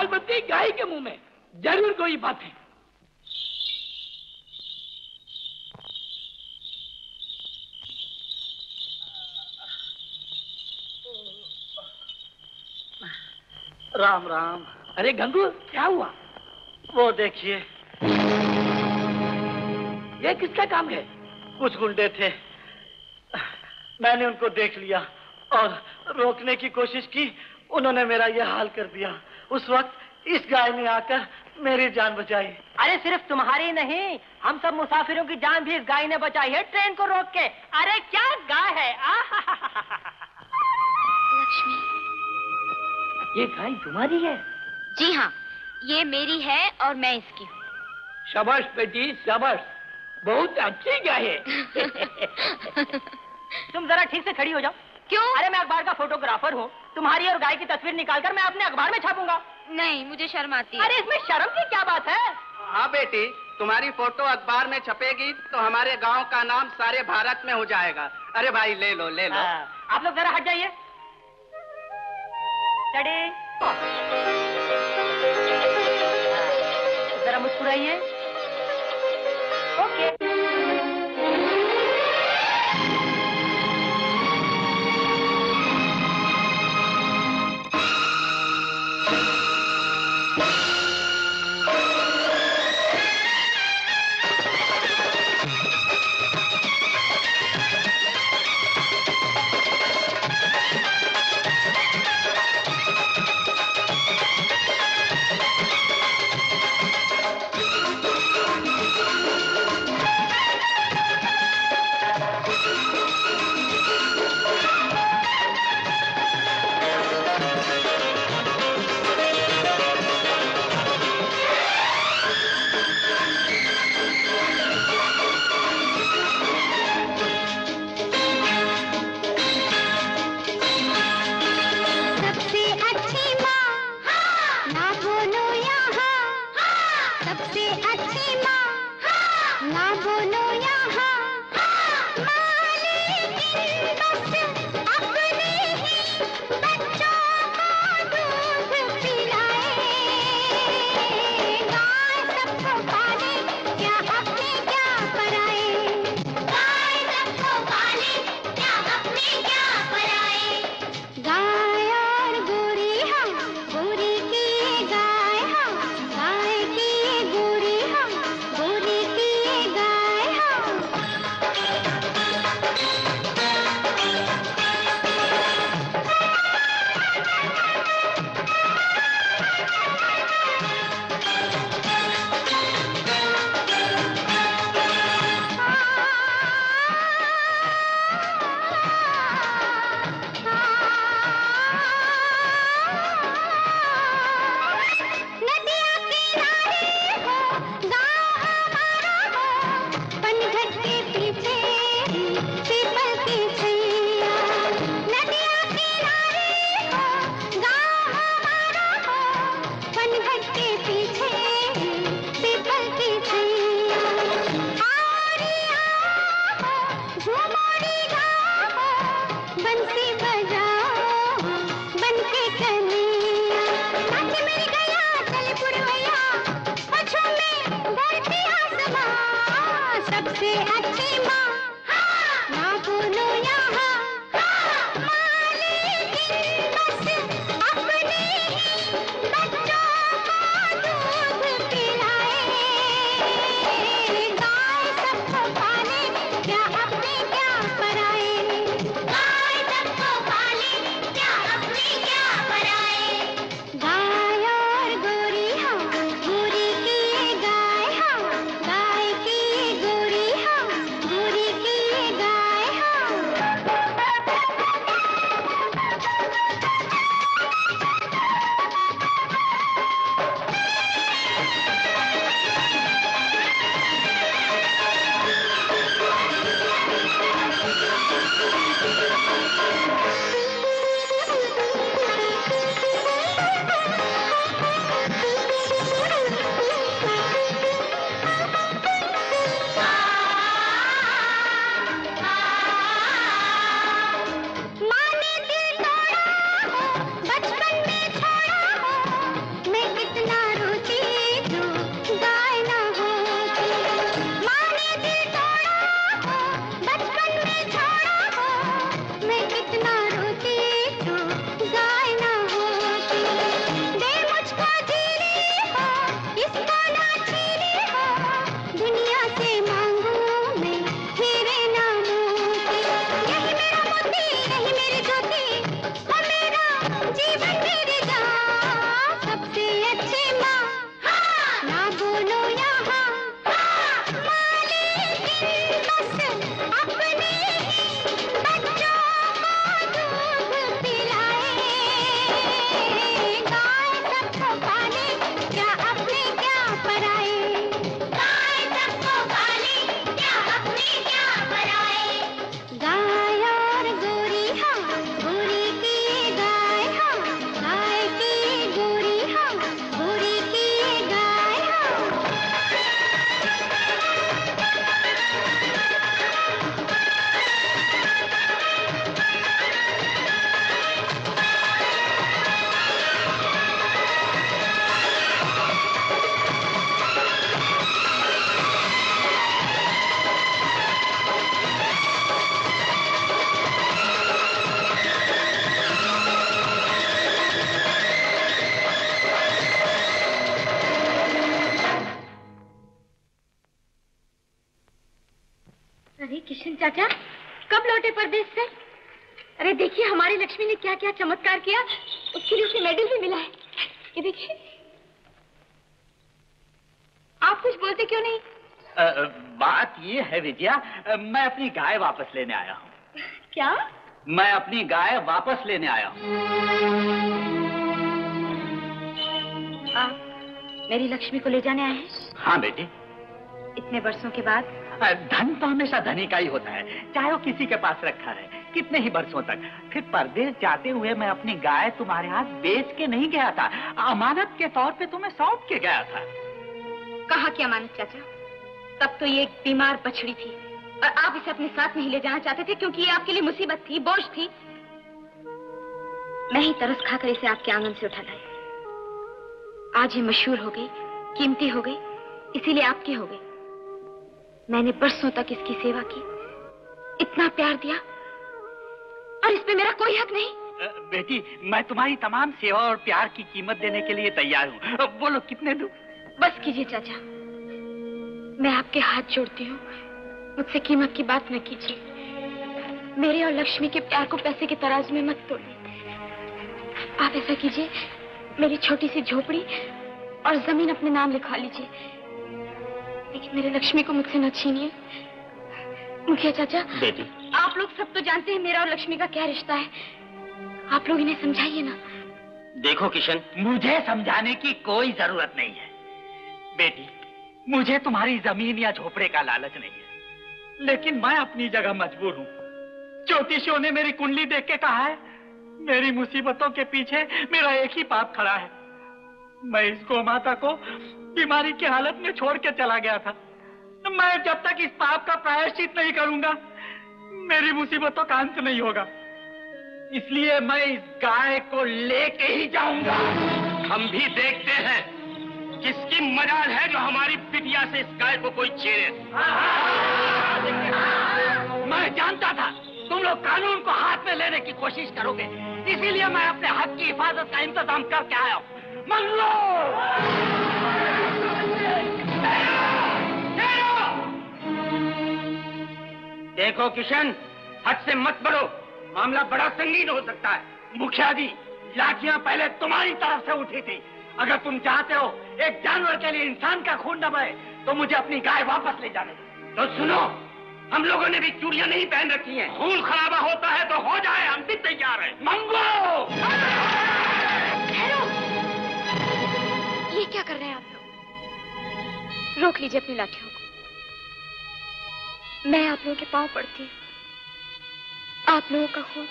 दाल बत्ती गाय के मुंह में, जरूर कोई बात है। राम राम। अरे गंगू क्या हुआ? वो देखिए। ये किसका काम है? कुछ गुंडे थे, मैंने उनको देख लिया और रोकने की कोशिश की, उन्होंने मेरा ये हाल कर दिया। उस वक्त इस गाय ने आकर मेरी जान बचाई। अरे सिर्फ तुम्हारी नहीं, हम सब मुसाफिरों की जान भी इस गाय ने बचाई है ट्रेन को रोक के। अरे क्या गाय है। लक्ष्मी, ये गाय तुम्हारी है? जी हाँ, ये मेरी है और मैं इसकी हूँ। शाबाश बेटी शाबाश, बहुत अच्छी गाय है। तुम जरा ठीक से खड़ी हो जाओ। क्यों? अरे मैं अखबार का फोटोग्राफर हूँ, तुम्हारी और गाय की तस्वीर निकालकर मैं अपने अखबार में छापूंगा। नहीं, मुझे शर्म आती है। अरे इसमें शर्म की क्या बात है? हाँ बेटी, तुम्हारी फोटो अखबार में छपेगी तो हमारे गाँव का नाम सारे भारत में हो जाएगा। अरे भाई ले लो ले लो। आप लोग जरा हट जाइए। जरा मुस्कुराइए। ओके। मैं अपनी गाय वापस लेने आया हूँ। क्या? मैं अपनी गाय वापस लेने आया हूँ। आप मेरी लक्ष्मी को ले जाने आए हैं? हाँ बेटी। इतने वर्षों के बाद? धन तो हमेशा धनी का ही होता है, चाहे वो किसी के पास रखा रहे कितने ही वर्षों तक। फिर परदेश जाते हुए मैं अपनी गाय तुम्हारे हाथ बेच के नहीं गया था, अमानत के तौर पे तुम्हें सौंप के गया था। कहा कि अमानत चाचा? तब तो ये एक बीमार बछड़ी थी और आप इसे अपने साथ नहीं ले जाना चाहते थे क्योंकि ये आपके लिए मुसीबत थी, बोझ थी। मैं ही तरस खाकर इसे आपके आंगन से उठा लाई। आज ये मशहूर हो गई, कीमती हो गई, इसीलिए आपकी हो गई। मैंने बरसों तक इसकी सेवा की, इतना प्यार दिया और इस पे मेरा कोई हक नहीं। बेटी, मैं तुम्हारी तमाम सेवा और प्यार की कीमत देने के लिए तैयार हूँ, बोलो कितने दूं? बस कीजिए चाचा, मैं आपके हाथ जोड़ती हूँ, मुझसे कीमत की बात न कीजिए। मेरे और लक्ष्मी के प्यार को पैसे के तराजू में मत तोलिए। आप ऐसा कीजिए, मेरी छोटी सी झोपड़ी और जमीन अपने नाम लिखवा लीजिए, लेकिन मेरे लक्ष्मी को मुझसे न छीनिए। मुखिया चाचा, बेटी, आप लोग सब तो जानते हैं मेरा और लक्ष्मी का क्या रिश्ता है, आप लोग इन्हें समझाइए ना। देखो किशन, मुझे समझाने की कोई जरूरत नहीं है। बेटी, मुझे तुम्हारी जमीन या झोपड़े का लालच नहीं है, लेकिन मैं अपनी जगह मजबूर हूँ। ज्योतिषियों ने मेरी कुंडली देख के कहा है मेरी मुसीबतों के पीछे मेरा एक ही पाप खड़ा है। मैं इस गोमाता को बीमारी की हालत में छोड़ के चला गया था। मैं जब तक इस पाप का प्रायश्चित नहीं करूंगा मेरी मुसीबतों का अंत नहीं होगा, इसलिए मैं इस गाय को लेके ही जाऊंगा। हम भी देखते हैं किसकी मजाल है जो हमारी बिटिया से इस गाय को कोई छेड़े। मैं जानता था तुम लोग कानून को हाथ में लेने की कोशिश करोगे, इसीलिए मैं अपने हक की हिफाजत का इंतजाम करके आया हूँ। मान लो, देखो किशन, हद से मत बढ़ो, मामला बड़ा संगीन हो सकता है। मुखिया जी, लाठियां पहले तुम्हारी तरफ से उठी थी, अगर तुम चाहते हो एक जानवर के लिए इंसान का खून न बहे तो मुझे अपनी गाय वापस ले जाने दो। तो सुनो, हम लोगों ने भी चूड़ियां नहीं पहन रखी हैं। खून खराबा होता है तो हो जाए, हम भी तैयार हैं। मंगो! ये क्या कर रहे हैं आप लोग? रोक लीजिए अपनी लाठियों को। मैं आप लोगों के पांव पड़ती हूँ। आप लोगों का खून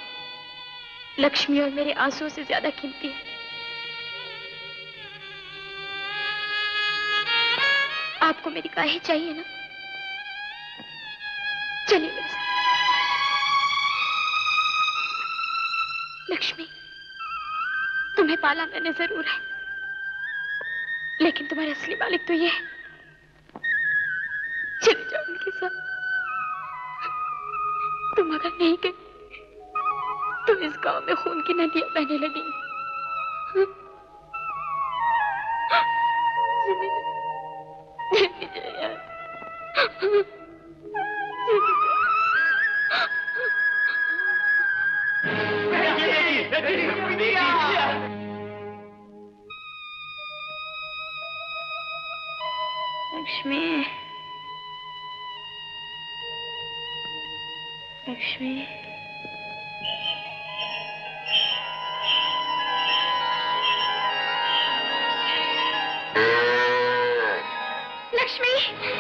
लक्ष्मी और मेरे आंसुओं से ज्यादा कीमती है। आपको मेरी गाय ही चाहिए ना? चलिए मेरे साथ। लक्ष्मी, तुम्हें पाला मैंने जरूर है, लेकिन तुम्हारे असली मालिक तो ये है। चले जाओ उनके साथ। तुम अगर नहीं गए तो इस गांव में खून की नदियां बहने लगेंगी। लक्ष्मी, लक्ष्मी, लक्ष्मी,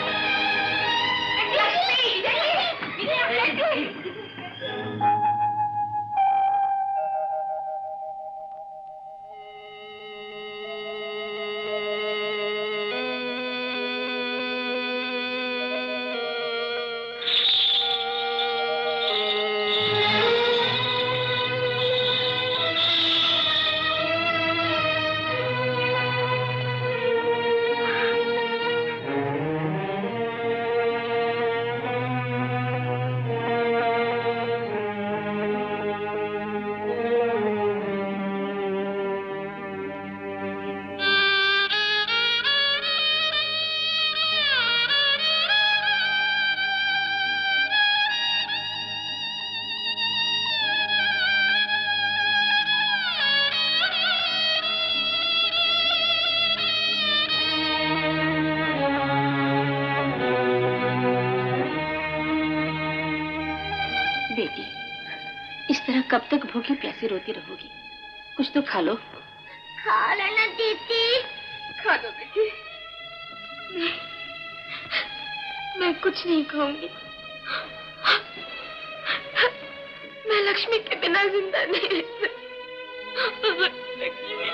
कब तक भूखी प्यासी रोती रहोगी? कुछ तो खा लो। खा लेना दीदी। खा दो बेटी। मैं, मैं कुछ नहीं खाऊंगी। मैं लक्ष्मी के बिना जिंदा नहीं रह सकती। लक्ष्मी।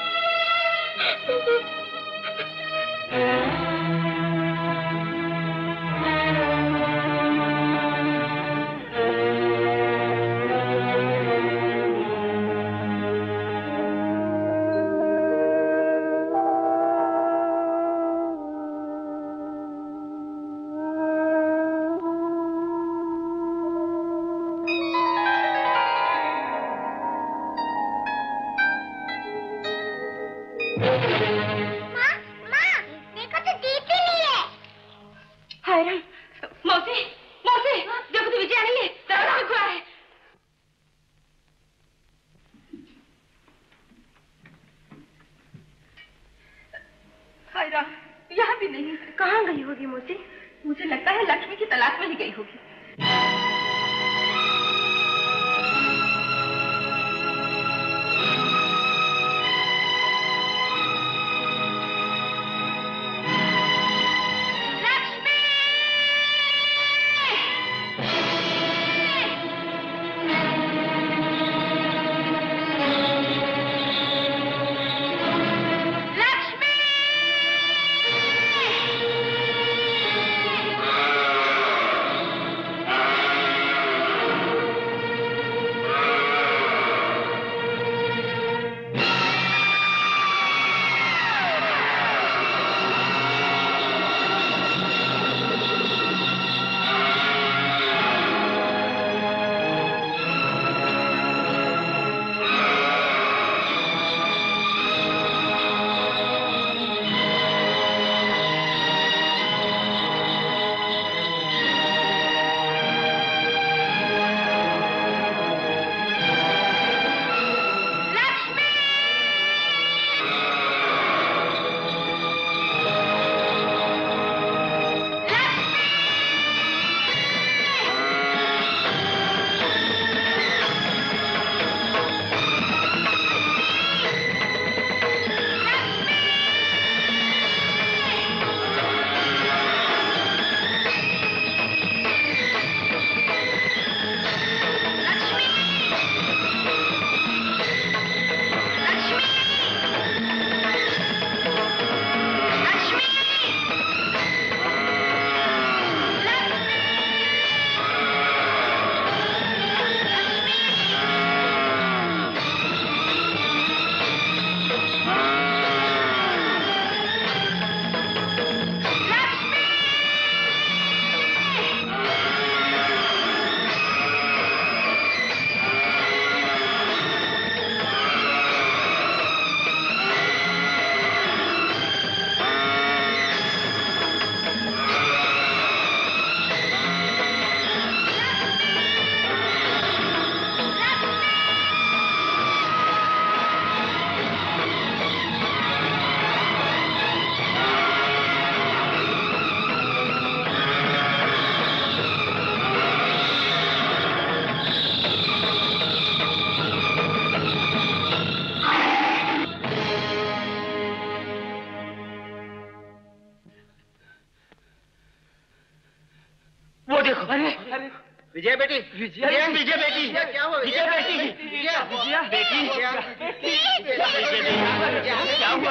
अरे अरे विजय बेटी, विजय विजय बेटी, क्या हुआ विजय बेटी, विजय विजय बेटी, क्या क्या हुआ?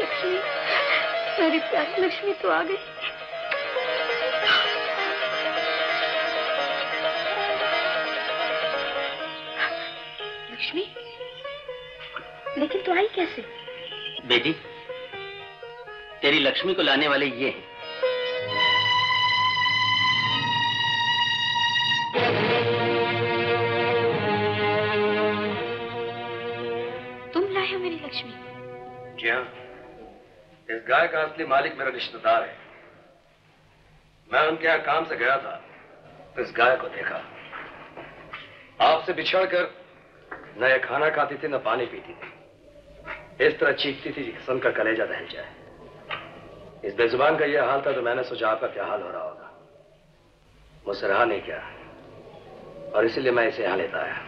लक्ष्मी, लक्ष्मी लक्ष्मी तो आ गई। लक्ष्मी, लेकिन तू आई कैसे? बेटी, तेरी लक्ष्मी को लाने वाले ये हैं। तुम लाए हो मेरी लक्ष्मी? जी हाँ, इस गाय का असली मालिक मेरा रिश्तेदार है। मैं उनके यहाँ काम से गया था, इस गाय को देखा। आपसे बिछड़ कर न ये खाना खाती थी न पानी पीती थी, इस तरह चीखती थी सुनकर कलेजा दहल जाए। इस बेजुबान का यह हाल था तो मैंने सोचा आपका क्या हाल हो रहा होगा। मुझसे रहा नहीं क्या, और इसीलिए मैं इसे यहाँ लेता आया।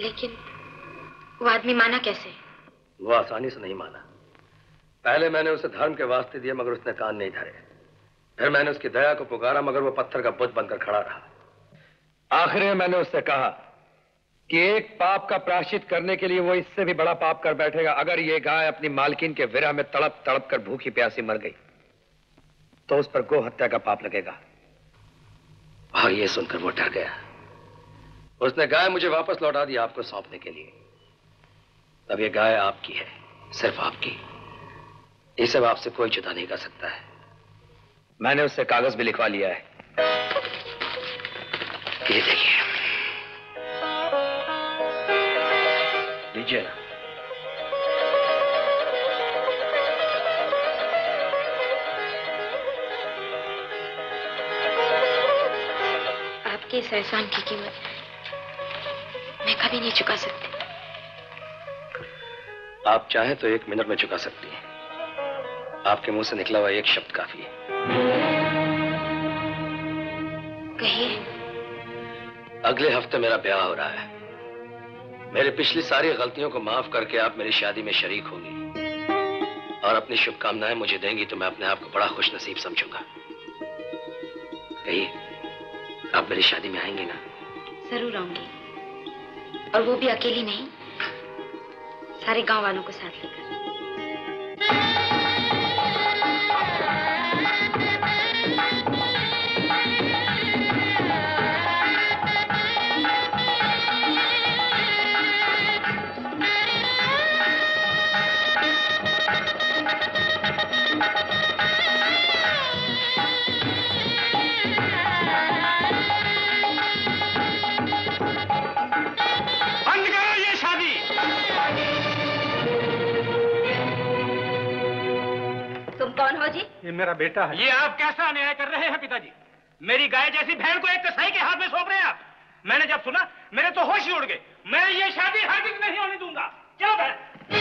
लेकिन वो आदमी माना कैसे? वो आसानी से नहीं माना। पहले मैंने उसे धर्म के वास्ते दिए मगर उसने कान नहीं धरे। फिर मैंने उसकी दया को पुकारा मगर वो पत्थर का बुत बनकर खड़ा रहा। आखिर में मैंने उससे कहा कि एक पाप का प्रायश्चित करने के लिए वो इससे भी बड़ा पाप कर बैठेगा। अगर ये गाय अपनी मालकिन के विरह में तड़प तड़प कर भूखी प्यासी मर गई तो उस पर गो हत्या का पाप लगेगा। और ये सुनकर वो डर गया। उसने गाय मुझे वापस लौटा दी आपको सौंपने के लिए। अब ये गाय आपकी है, सिर्फ आपकी। इसे आपसे कोई जुदा नहीं कर सकता है। मैंने उससे कागज भी लिखवा लिया है, ये देखिए। लीजिए ना। आपके इस एहसान की कीमत मैं कभी नहीं चुका सकती। आप चाहें तो एक मिनट में चुका सकती हैं। आपके मुंह से निकला हुआ एक शब्द काफी है। कहिए। अगले हफ्ते मेरा ब्याह हो रहा है। मेरे पिछली सारी गलतियों को माफ करके आप मेरी शादी में शरीक होंगी और अपनी शुभकामनाएं मुझे देंगी तो मैं अपने आप को बड़ा खुश नसीब समझूंगा। कहिए, आप मेरी शादी में आएंगी ना? जरूर आऊंगी, और वो भी अकेली नहीं, सारे गाँव वालों को साथ लेकर। ये मेरा बेटा है। ये आप कैसा अन्याय कर रहे हैं पिताजी? मेरी गाय जैसी बहन को एक कसाई के हाथ में सौंप रहे हैं आप। मैंने जब सुना मेरे तो होश ही उड़ गए। मैं ये शादी हरगिज़ नहीं होने दूंगा। चलो बहन जी,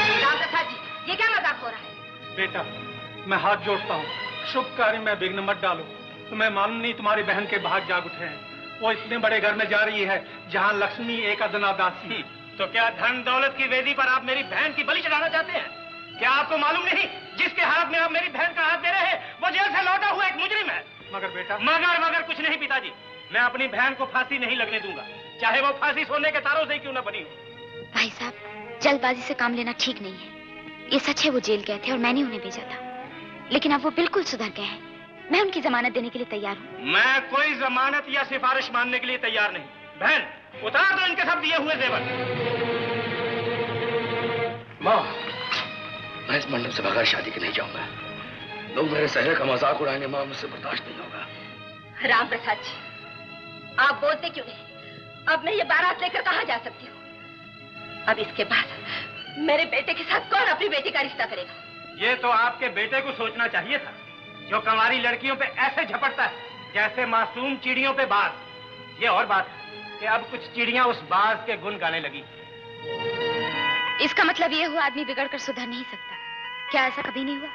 ये क्या मजाक हो रहा है? बेटा, मैं हाथ जोड़ता हूँ, शुभ कार्य में विघ्न मत डालो। तुम्हें मालूम नहीं तुम्हारी बहन के भाग जाग उठे हैं। वो इतने बड़े घर में जा रही है जहाँ लक्ष्मी एक अदना दासी। तो क्या धन दौलत की वेदी पर आप मेरी बहन की बलि चढ़ाना चाहते हैं? क्या आपको मालूम नहीं जिसके हाथ में आप मेरी बहन का हाथ दे रहे हैं वो जेल से लौटा हुआ एक मुजरिम है। मगर बेटा, मगर मगर कुछ नहीं पिताजी। मैं अपनी बहन को फांसी नहीं लगने दूंगा, चाहे वो फांसी सोने के तारों से क्यों ना बनी हो। भाई साहब, जल्दबाजी से काम लेना ठीक नहीं है। ये सच है, वो जेल गए थे और मैंने उन्हें भेजा था, लेकिन अब वो बिल्कुल सुधर गए हैं। मैं उनकी जमानत देने के लिए तैयार हूँ। मैं कोई जमानत या सिफारिश मानने के लिए तैयार नहीं। बहन, उतार दो इनके सब दिए हुए जेवर। मैं इस मंडप से बगैर शादी के नहीं जाऊंगा। लोग मेरे सहरे का मजाक उड़ाएंगे मां, मुझसे बर्दाश्त नहीं होगा। राम प्रसाद जी, आप बोलते क्यों नहीं? अब मैं ये बारात लेकर कहाँ जा सकती हूँ? अब इसके बाद मेरे बेटे के साथ कौन अपनी बेटी का रिश्ता करेगा? ये तो आपके बेटे को सोचना चाहिए था, जो कंवारी लड़कियों पे ऐसे झपटता है जैसे मासूम चिड़ियों पे बाज। ये और बात है कि अब कुछ चिड़िया उस बाज के गुण गाने लगी। इसका मतलब ये हुआ आदमी बिगड़ कर सुधर नहीं सकता। क्या ऐसा कभी नहीं हुआ?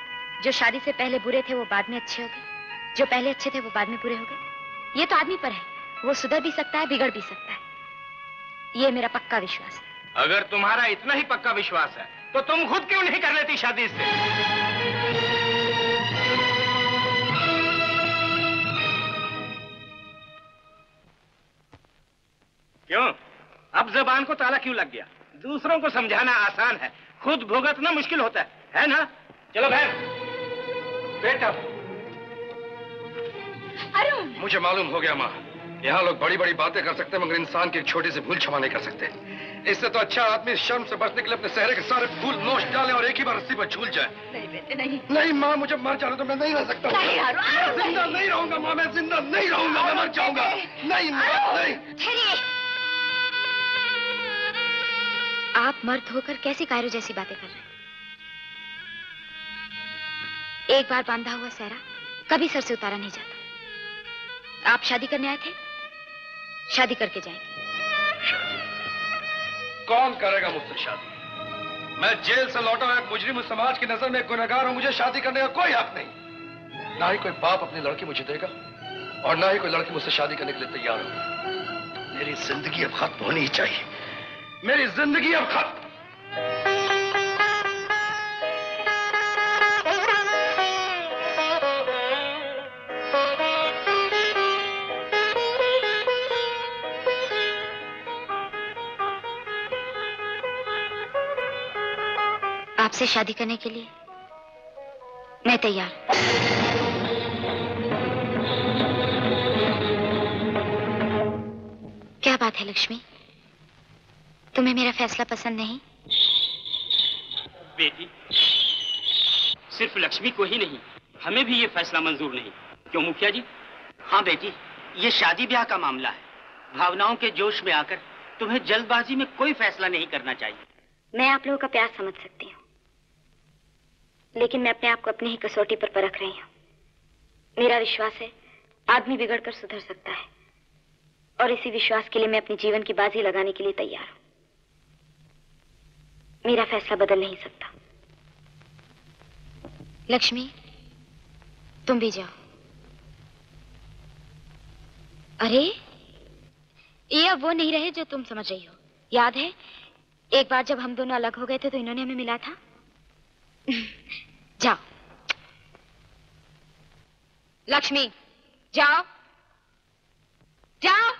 जो शादी से पहले बुरे थे वो बाद में अच्छे हो गए, जो पहले अच्छे थे वो बाद में बुरे हो गए। ये तो आदमी पर है, वो सुधर भी सकता है बिगड़ भी सकता है। ये मेरा पक्का विश्वास है। अगर तुम्हारा इतना ही पक्का विश्वास है तो तुम खुद क्यों नहीं कर लेती शादी इससे? क्यों अब जबान को ताला क्यों लग गया? दूसरों को समझाना आसान है, खुद भुगतना मुश्किल होता है, है ना? चलो बहन बेटा। अरुण, मुझे मालूम हो गया माँ, यहाँ लोग बड़ी बड़ी बातें कर सकते मगर इंसान की एक छोटी सी भूल क्षमा नहीं कर सकते। इससे तो अच्छा आदमी शर्म से बचने के लिए अपने चेहरे के सारे फूल नोच डाले और एक ही बार रस्सी पर झूल जाए। नहीं बेटे नहीं, नहीं माँ, मुझे मर जाने तो मैं नहीं रह सकता, जिंदा नहीं रहूंगा माँ, मैं जिंदा नहीं रहूंगा, मैं मर जाऊंगा। नहीं माँ नहीं, आप मर्द होकर कैसी कायरों जैसी बातें कर रहे हैं? एक बार बांधा हुआ सहरा कभी सर से उतारा नहीं जाता। आप शादी करने आए थे, शादी करके जाएंगे। शादी कौन करेगा मुझसे शादी? मैं जेल से लौटा हुआ एक मुजरिम, उस समाज की नजर में एक गुनहगार हूं। मुझे शादी करने का कोई हक नहीं। ना ही कोई बाप अपनी लड़की मुझे देगा और ना ही कोई लड़की मुझसे शादी करने के लिए तैयार हो। मेरी जिंदगी अब खत्म होनी ही चाहिए, मेरी जिंदगी अब खत्म। आपसे शादी करने के लिए मैं तैयार हूं। क्या बात है लक्ष्मी, तुम्हें मेरा फैसला पसंद नहीं? बेटी, सिर्फ लक्ष्मी को ही नहीं, हमें भी ये फैसला मंजूर नहीं। क्यों मुखिया जी? हाँ बेटी, ये शादी ब्याह का मामला है। भावनाओं के जोश में आकर तुम्हें जल्दबाजी में कोई फैसला नहीं करना चाहिए। मैं आप लोगों का प्यार समझ सकती हूँ, लेकिन मैं अपने आप को अपनी ही कसौटी पर परख रही हूँ। मेरा विश्वास है आदमी बिगड़कर सुधर सकता है, और इसी विश्वास के लिए मैं अपने जीवन की बाजी लगाने के लिए तैयार हूँ। मेरा फैसला बदल नहीं सकता। लक्ष्मी तुम भी जाओ। अरे ये अब वो नहीं रहे जो तुम समझ रही हो। याद है एक बार जब हम दोनों अलग हो गए थे तो इन्होंने हमें मिला था। जाओ लक्ष्मी, जाओ जाओ।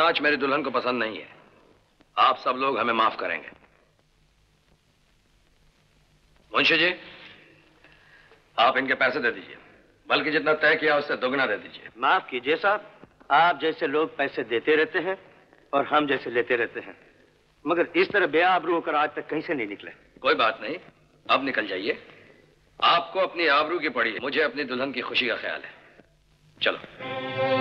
नाच मेरी दुल्हन को पसंद नहीं है। आप सब लोग हमें माफ करेंगे। मुंशी जी, आप इनके पैसे दे दीजिए, बल्कि जितना तय किया उससे दोगुना दे दीजिए। माफ कीजिए साहब, आप जैसे लोग पैसे देते रहते हैं और हम जैसे लेते रहते हैं, मगर इस तरह बेआबरू होकर आज तक कहीं से नहीं निकले। कोई बात नहीं, अब निकल जाइए, आपको अपनी आबरू की पड़ी है, मुझे अपनी दुल्हन की खुशी का ख्याल है। चलो।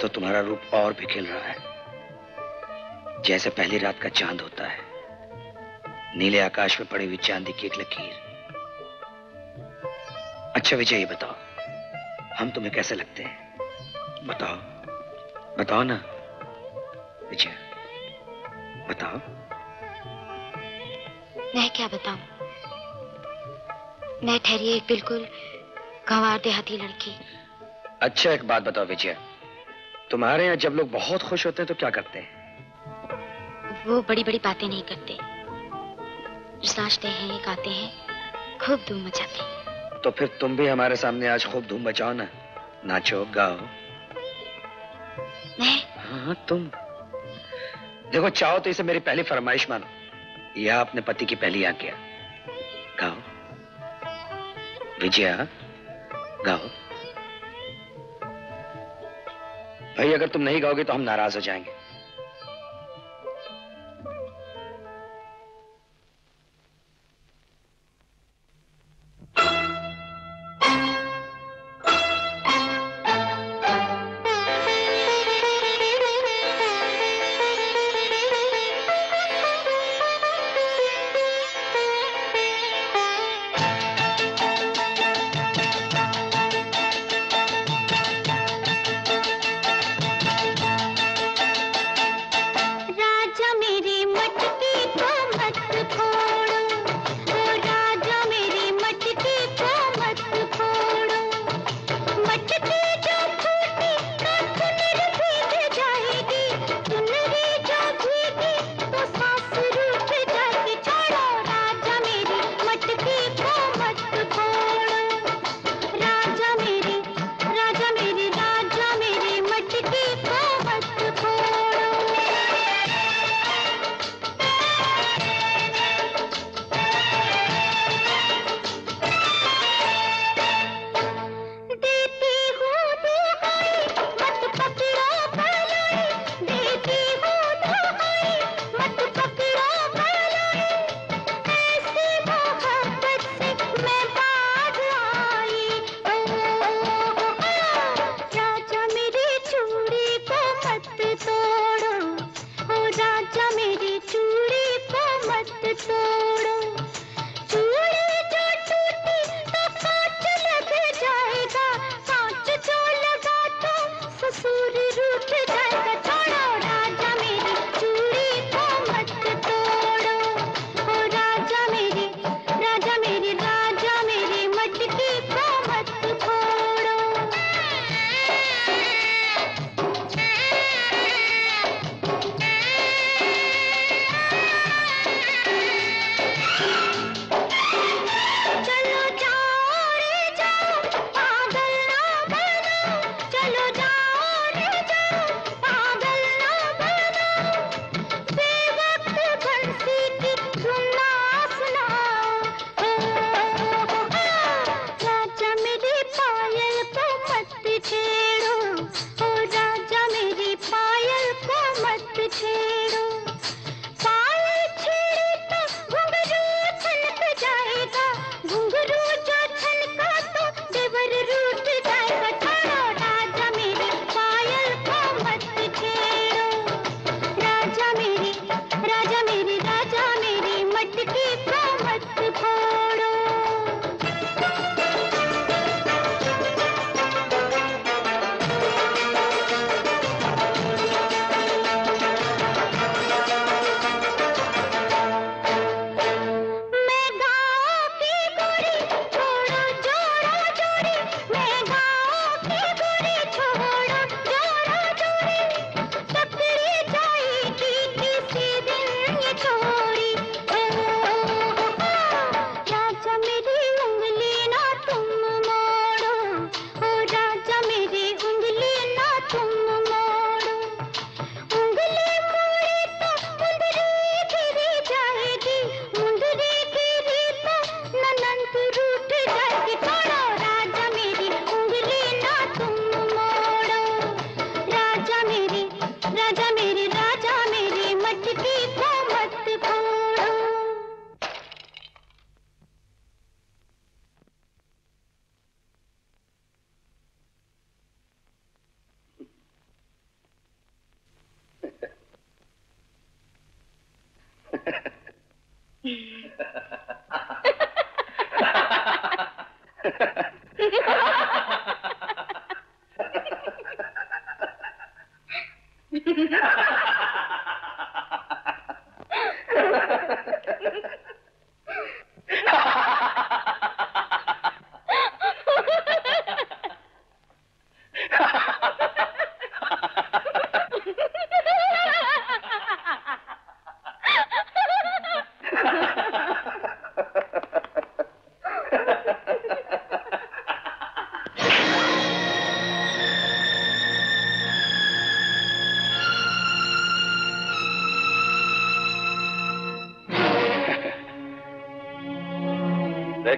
तो तुम्हारा रूप और भी खिल रहा है, जैसे पहली रात का चांद होता है, नीले आकाश में पड़ी हुई चांदी की एक लकीर। अच्छा विजय, ये बताओ हम तुम्हें कैसे लगते हैं? बताओ, बताओ ना विजय, बताओ। मैं क्या बताऊं, मैं ठहरी एक बिल्कुल गंवार देहाती लड़की। अच्छा एक बात बताओ विजय, तुम्हारे यहाँ जब लोग बहुत खुश होते हैं तो क्या करते हैं? वो बड़ी बड़ी बातें नहीं करते, नाचते हैं, गाते हैं, खूब धूम मचाते हैं। तो फिर तुम भी हमारे सामने आज खूब धूम मचाओ ना, नाचो गाओ। मैं? हाँ तुम। देखो चाहो तो इसे मेरी पहली फरमाइश मानो, यह अपने पति की पहली आज्ञा। गाओ विजया, गाओ। भाई अगर तुम नहीं गाओगे तो हम नाराज हो जाएंगे।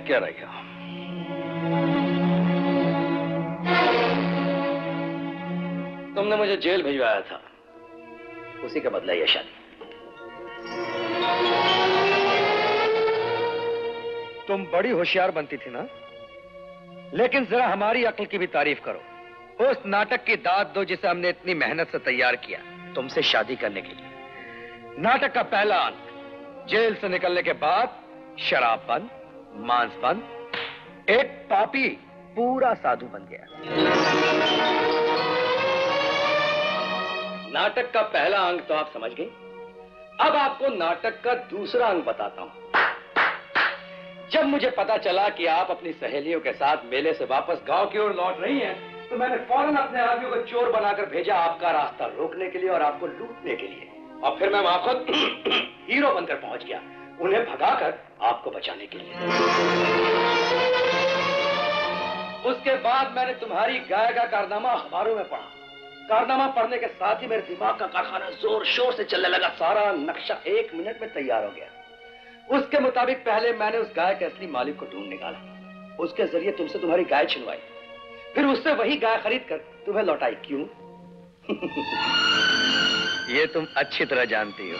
क्या रह गया? तुमने मुझे जेल भिजवाया था, उसी का बदला ये शादी। तुम बड़ी होशियार बनती थी ना, लेकिन जरा हमारी अक्ल की भी तारीफ करो। उस नाटक की दाद दो जिसे हमने इतनी मेहनत से तैयार किया तुमसे शादी करने के लिए। नाटक का पहला अंक, जेल से निकलने के बाद शराब बंद, मांसपन, एक पापी पूरा साधु बन गया। नाटक का पहला अंग तो आप समझ गए, अब आपको नाटक का दूसरा अंग बताता हूं। जब मुझे पता चला कि आप अपनी सहेलियों के साथ मेले से वापस गांव की ओर लौट रही हैं, तो मैंने फौरन अपने आदमियों को चोर बनाकर भेजा आपका रास्ता रोकने के लिए और आपको लूटने के लिए। और फिर मैं वहां खुद हीरो बनकर पहुंच गया, उन्हें भगाकर आपको बचाने के लिए। उसके बाद मैंने तुम्हारी गाय का कारनामा अखबारों में पढ़ा। कारनामा पढ़ने के साथ ही मेरे दिमाग का कारखाना जोर शोर से चलने लगा। सारा नक्शा एक मिनट में तैयार हो गया। उसके मुताबिक पहले मैंने उस गाय के असली मालिक को ढूंढ निकाला, उसके जरिए तुमसे तुम्हारी गाय छिनवाई, फिर उससे वही गाय खरीद कर तुम्हें लौटाई। क्यों? ये तुम अच्छी तरह जानती हो।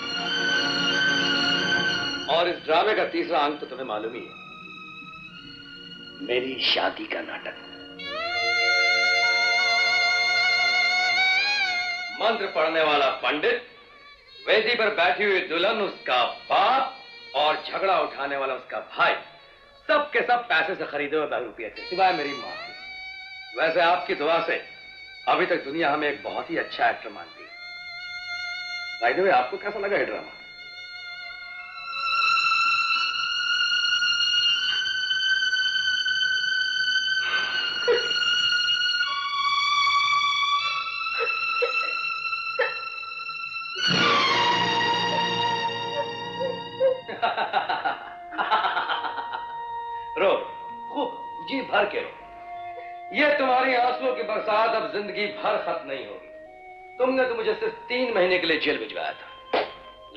और इस ड्रामे का तीसरा अंक तो तुम्हें मालूम ही है, मेरी शादी का नाटक। मंत्र पढ़ने वाला पंडित, वेदी पर बैठी हुई दुल्हन उसका बाप और झगड़ा उठाने वाला उसका भाई, सब के सब पैसे से खरीदे हुए बहरूपिया थे, सिवाय मेरी माँ की। वैसे आपकी दुआ से अभी तक दुनिया हमें एक बहुत ही अच्छा एक्टर मानती है। बाय द वे, आपको कैसा लगा ये ड्रामा? अब जिंदगी भर खत्म नहीं होगी। तुमने तो मुझे सिर्फ तीन महीने के लिए जेल भिजवाया था,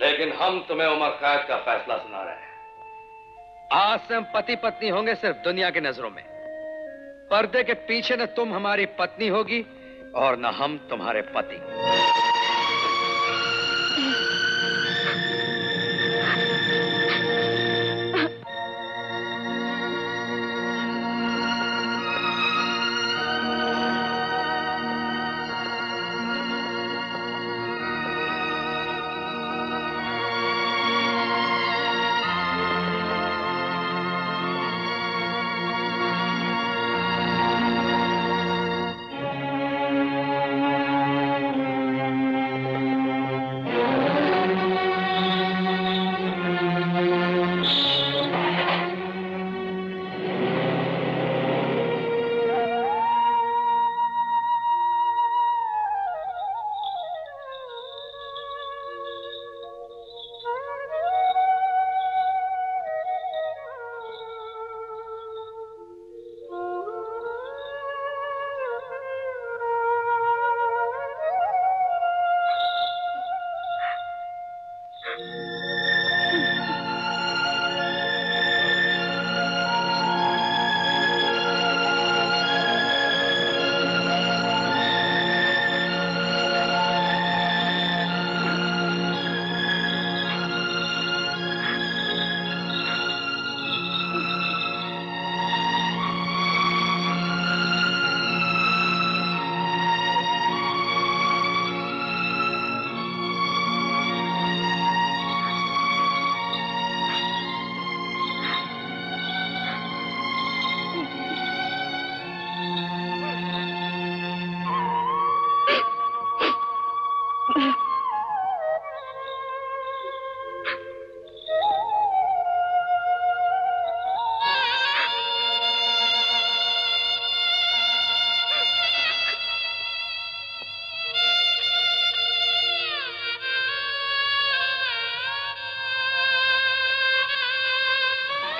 लेकिन हम तुम्हें उम्र कैद का फैसला सुना रहे हैं। आज से हम पति पत्नी होंगे सिर्फ दुनिया की नजरों में। पर्दे के पीछे न तुम हमारी पत्नी होगी और न हम तुम्हारे पति।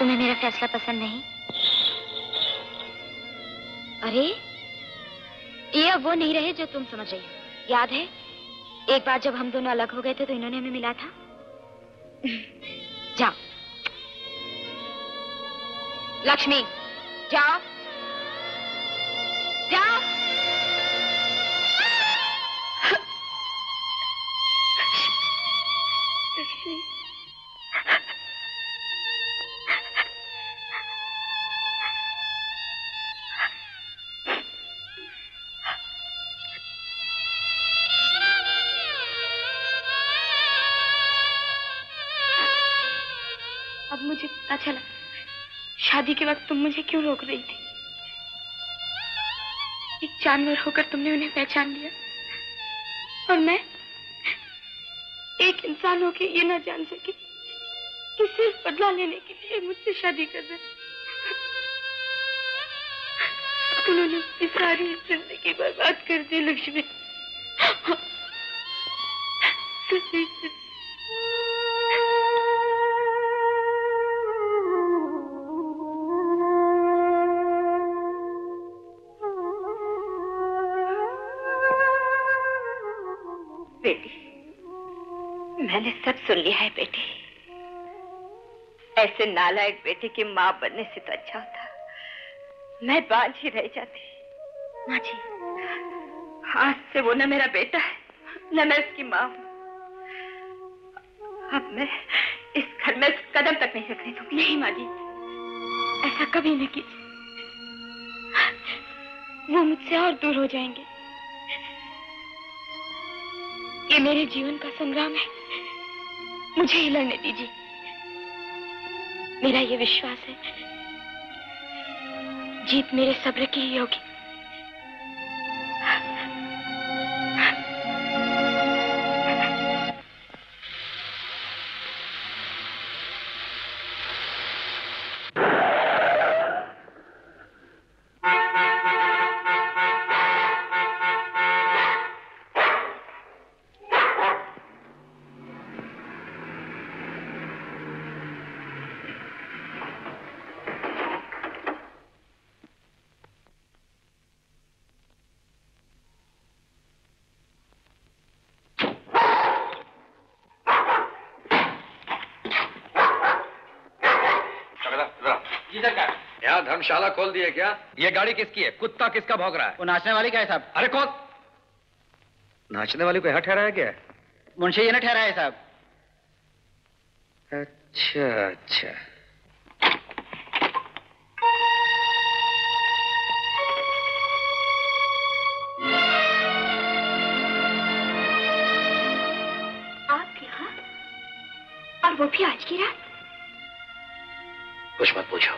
तुम्हें मेरा फैसला पसंद नहीं? अरे ये अब वो नहीं रहे जो तुम समझ रही हो। याद है एक बार जब हम दोनों अलग हो गए थे तो इन्होंने हमें मिला था। जाओ लक्ष्मी, जाओ जाओ। अब मुझे पता चला शादी के वक्त तुम मुझे क्यों रोक रही थी। एक जानवर होकर तुमने उन्हें पहचान लिया और मैं एक इंसान होकर ये ना जान सकी कि सिर्फ बदला लेने के लिए मुझसे शादी कर रहे। उन्होंने अपनी सारी जिंदगी बर्बाद कर दी लक्ष्मी। मैंने सब सुन लिया है बेटी। ऐसे नालायक बेटे की माँ बनने से तो अच्छा होता मैं बाज ही रह जाती। माँ जी, आज से वो न मेरा बेटा है न मैं उसकी माँ हूँ। अब मैं इस घर में कदम तक नहीं रखने दूंगी। नहीं माँ जी, ऐसा कभी नहीं कीजिए। वो मुझसे और दूर हो जाएंगे। ये मेरे जीवन का संग्राम है, मुझे ही लड़ने दीजिए। मेरा ये विश्वास है जीत मेरे सब्र की ही होगी। धर्मशाला खोल दी है क्या? ये गाड़ी किसकी है? कुत्ता किसका भौंक रहा है? वो नाचने वाली का है साहब। अरे कौन? नाचने वाली को यहाँ ठहराया गया है? मुंशी ये ना ठहराया है साहब। अच्छा अच्छा, आप यहाँ? और वो भी आज की रात? कुछ मत पूछो,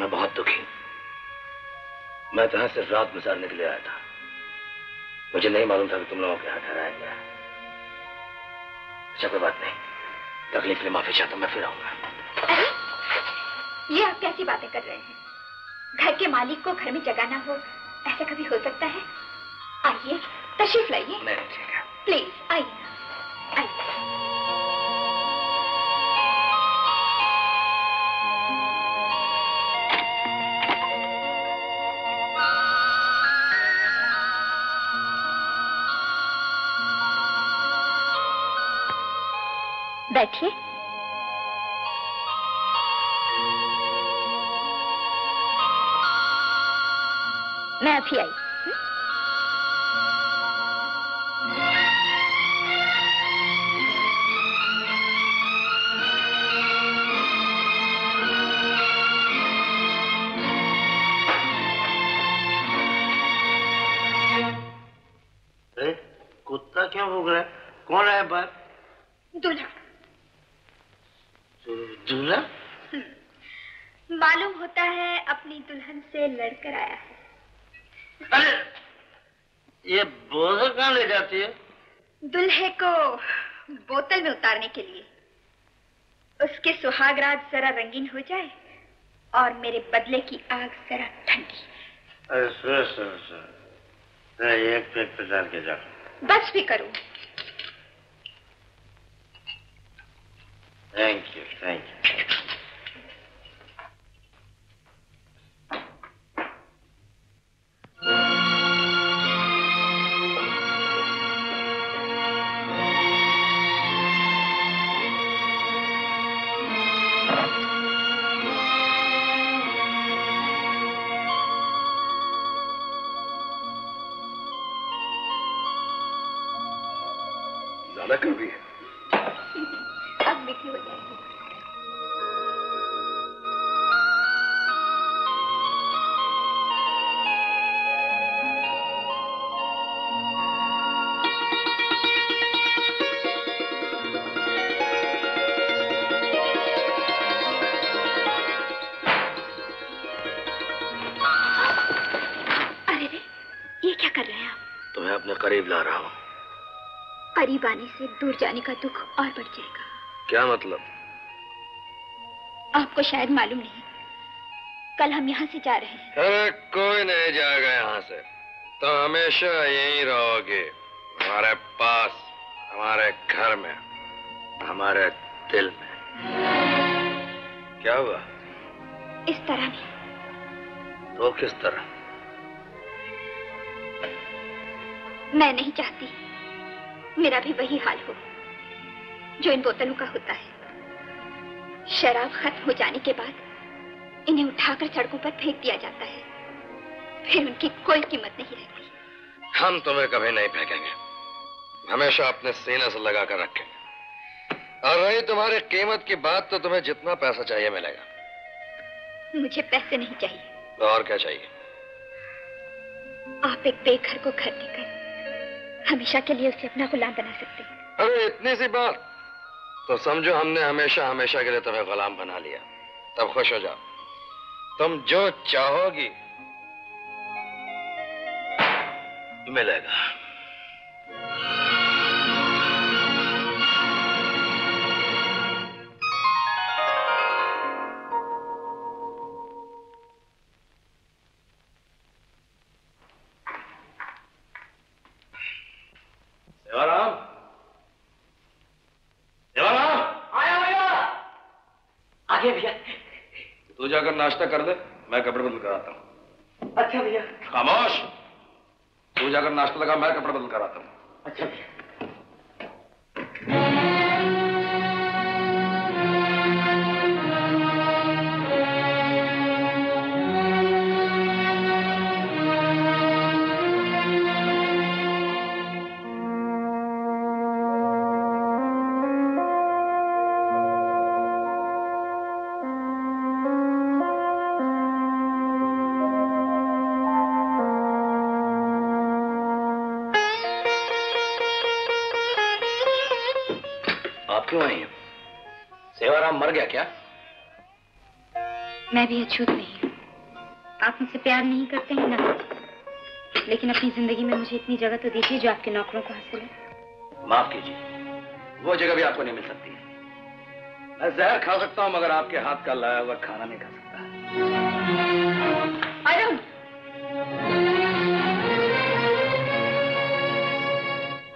मैं बहुत दुखी। मैं तो यहाँ से रात गुजारने के लिए आया था। मुझे नहीं मालूम था कि तुम लोगों के यहाँ ठहराया गया। अच्छा कोई बात नहीं, तकलीफ के लिए माफी चाहता हूँ, मैं फिर आऊंगा। अरे ये आप कैसी बातें कर रहे हैं? घर के मालिक को घर में जगाना हो, ऐसा कभी हो सकता है? आइए तशरीफ लाइए। नहीं ठीक है, प्लीज आइए आइए। बैठिए। मैं अभी आई। अरे कुत्ता क्या भौंक रहा है? कौन आया बाहर? दूल्हा। दूल्हा? मालूम होता है अपनी दुल्हन से लड़कर आया है। अरे ये बोतल कहाँ ले जाती है? दुल्हे को बोतल में उतारने के लिए। उसके सुहाग रात जरा रंगीन हो जाए और मेरे बदले की आग जरा ठंडी। अरे सुनो सुनो सुनो, एक पे एक पे डाल के जाओ। बस भी करूँ। Thank you, thank you. ज्यादा कर दी है। अब बिक्री हो जाएगी। करीब ला रहा हूँ। करीब आने से दूर जाने का दुख और बढ़ जाएगा। क्या मतलब? आपको शायद मालूम नहीं, कल हम यहाँ से जा रहे हैं। अरे कोई नहीं जाएगा यहाँ से, तो हमेशा यहीं रहोगे, हमारे पास, हमारे घर में, हमारे दिल में। क्या हुआ? इस तरह नहीं। तो किस तरह? मैं नहीं चाहती मेरा भी वही हाल हो जो इन बोतलों का होता है। शराब खत्म हो जाने के बाद इन्हें उठाकर सड़कों पर फेंक दिया जाता है, फिर उनकी कोई कीमत नहीं रहती। हम तुम्हें कभी नहीं फेंकेंगे, हमेशा अपने सीने से लगा कर रखेंगे। और रही तुम्हारी कीमत की बात, तो तुम्हें जितना पैसा चाहिए मिलेगा। मुझे पैसे नहीं चाहिए। और क्या चाहिए? आप एक बेघर को घर देकर हमेशा के लिए उसे अपना गुलाम बना सकते हैं। अरे इतनी सी बात, तो समझो हमने हमेशा हमेशा के लिए तुम्हें गुलाम बना लिया। तब खुश हो जाओ, तुम जो चाहोगी मिलेगा। जाकर नाश्ता कर दे, मैं कपड़े बदल कर आता हूँ। अच्छा भैया। खामोश, तू जाकर नाश्ता लगा, मैं कपड़े बदल कर आता हूँ। अच्छा भैया। मैं भी अछूत नहीं हूँ। आप मुझसे प्यार नहीं करते हैं ना, लेकिन अपनी जिंदगी में मुझे इतनी जगह तो दीजिए जो आपके नौकरों को हासिल है। माफ कीजिए, वो जगह भी आपको नहीं मिल सकती है। मैं जहर खा सकता हूँ, मगर आपके हाथ का लाया हुआ खाना नहीं खा सकता। अरुण,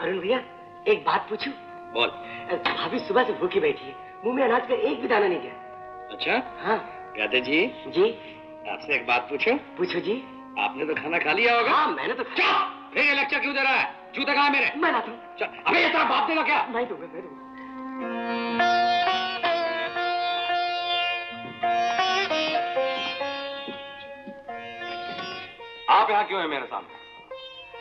अरुण भैया एक बात पूछूं? बोल। भाभी सुबह से भूखी बैठी है, मुंह में अनाज का एक भी दाना नहीं गया। अच्छा? हाँ। राधे जी। जी। आपसे एक बात पूछो। पूछो जी। आपने तो खाना खा लिया होगा? हाँ, मैंने तो खा... फिर ये लेक्चर क्यों दे रहा है? जूता कहाँ है मेरे? मैं लाता हूँ। अबे ये तेरा बाप देगा क्या? मैं दूंगा, मैं दूंगा। आप यहाँ क्यों है मेरे सामने?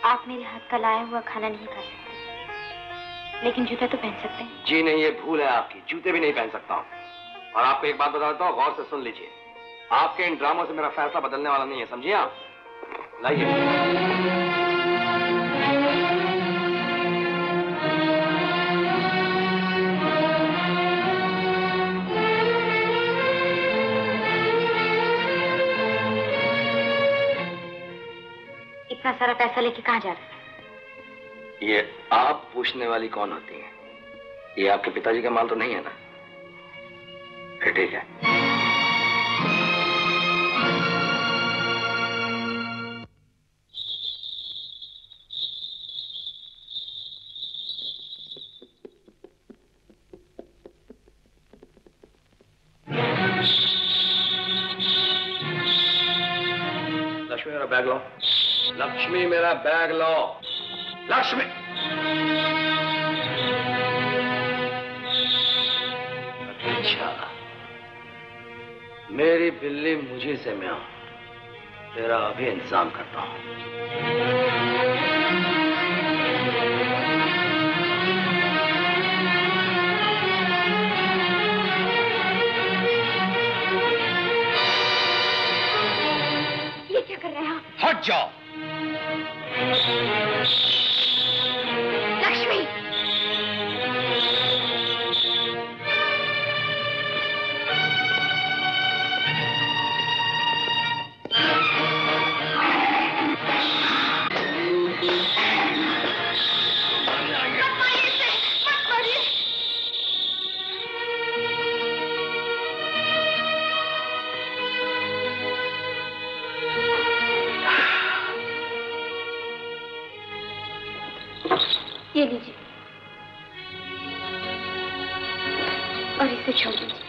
आप मेरे हाथ का लाया हुआ खाना नहीं खा सकते, लेकिन जूता तो पहन सकते हैं। जी नहीं, ये भूल है आपकी, जूते भी नहीं पहन सकता हूँ। और आपको एक बात बता देता हूँ, गौर से सुन लीजिए, आपके इन ड्रामों से मेरा फैसला बदलने वाला नहीं है, समझिए आप? लाइए। इतना सारा पैसा लेके कहाँ जा रहे हैं? ये आप पूछने वाली कौन होती है? ये आपके पिताजी का माल तो नहीं है ना? ठीक है, लक्ष्मी मेरा बैग लाओ। लक्ष्मी मेरा बैग लाओ। लक्ष्मी, अच्छा मेरी बिल्ली मुझे से मैं तेरा अभी इंतजाम करता हूँ। मत जाओ। लक्ष्मी, ये लीजिए और इसे छोड़ दीजिए।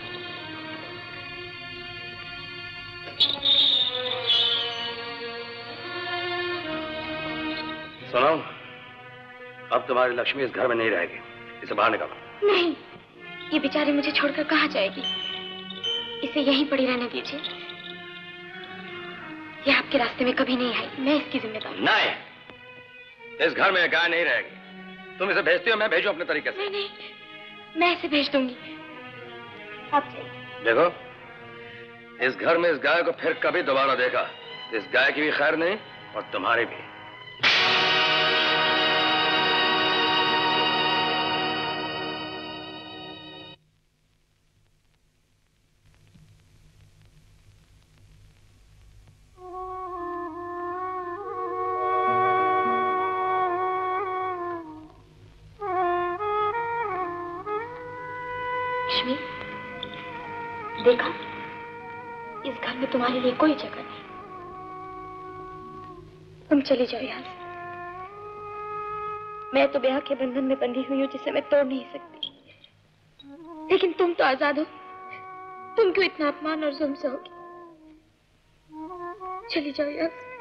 सुनो, अब तुम्हारी लक्ष्मी इस घर में नहीं रहेगी, इसे बाहर निकालो। नहीं, ये बेचारी मुझे छोड़कर कहाँ जाएगी, इसे यहीं पड़ी रहने दीजिए। ये आपके रास्ते में कभी नहीं आई, मैं इसकी जिम्मेदार। नहीं, इस घर में गाय नहीं रहेगी। तुम इसे भेजती हो, मैं भेजूं अपने तरीके से? नहीं नहीं, मैं इसे भेज दूंगी। आप जाइए। देखो, इस घर में इस गाय को फिर कभी दोबारा देखा, इस गाय की भी खैर नहीं और तुम्हारी भी। देखा, इस घर में तुम्हारे लिए कोई जगह नहीं, तुम चली जाओ यहां से। मैं तो ब्याह के बंधन में बंधी हुई हूं जिसे मैं तोड़ नहीं सकती, लेकिन तुम तो आजाद हो, तुम क्यों इतना अपमान और जुल्म सहोगी? चली जाओ यहां से।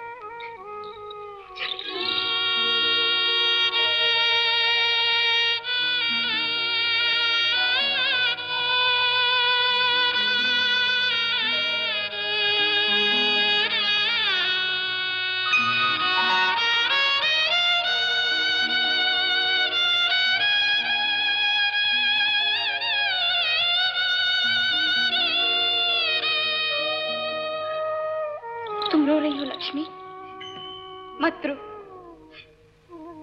मत रो,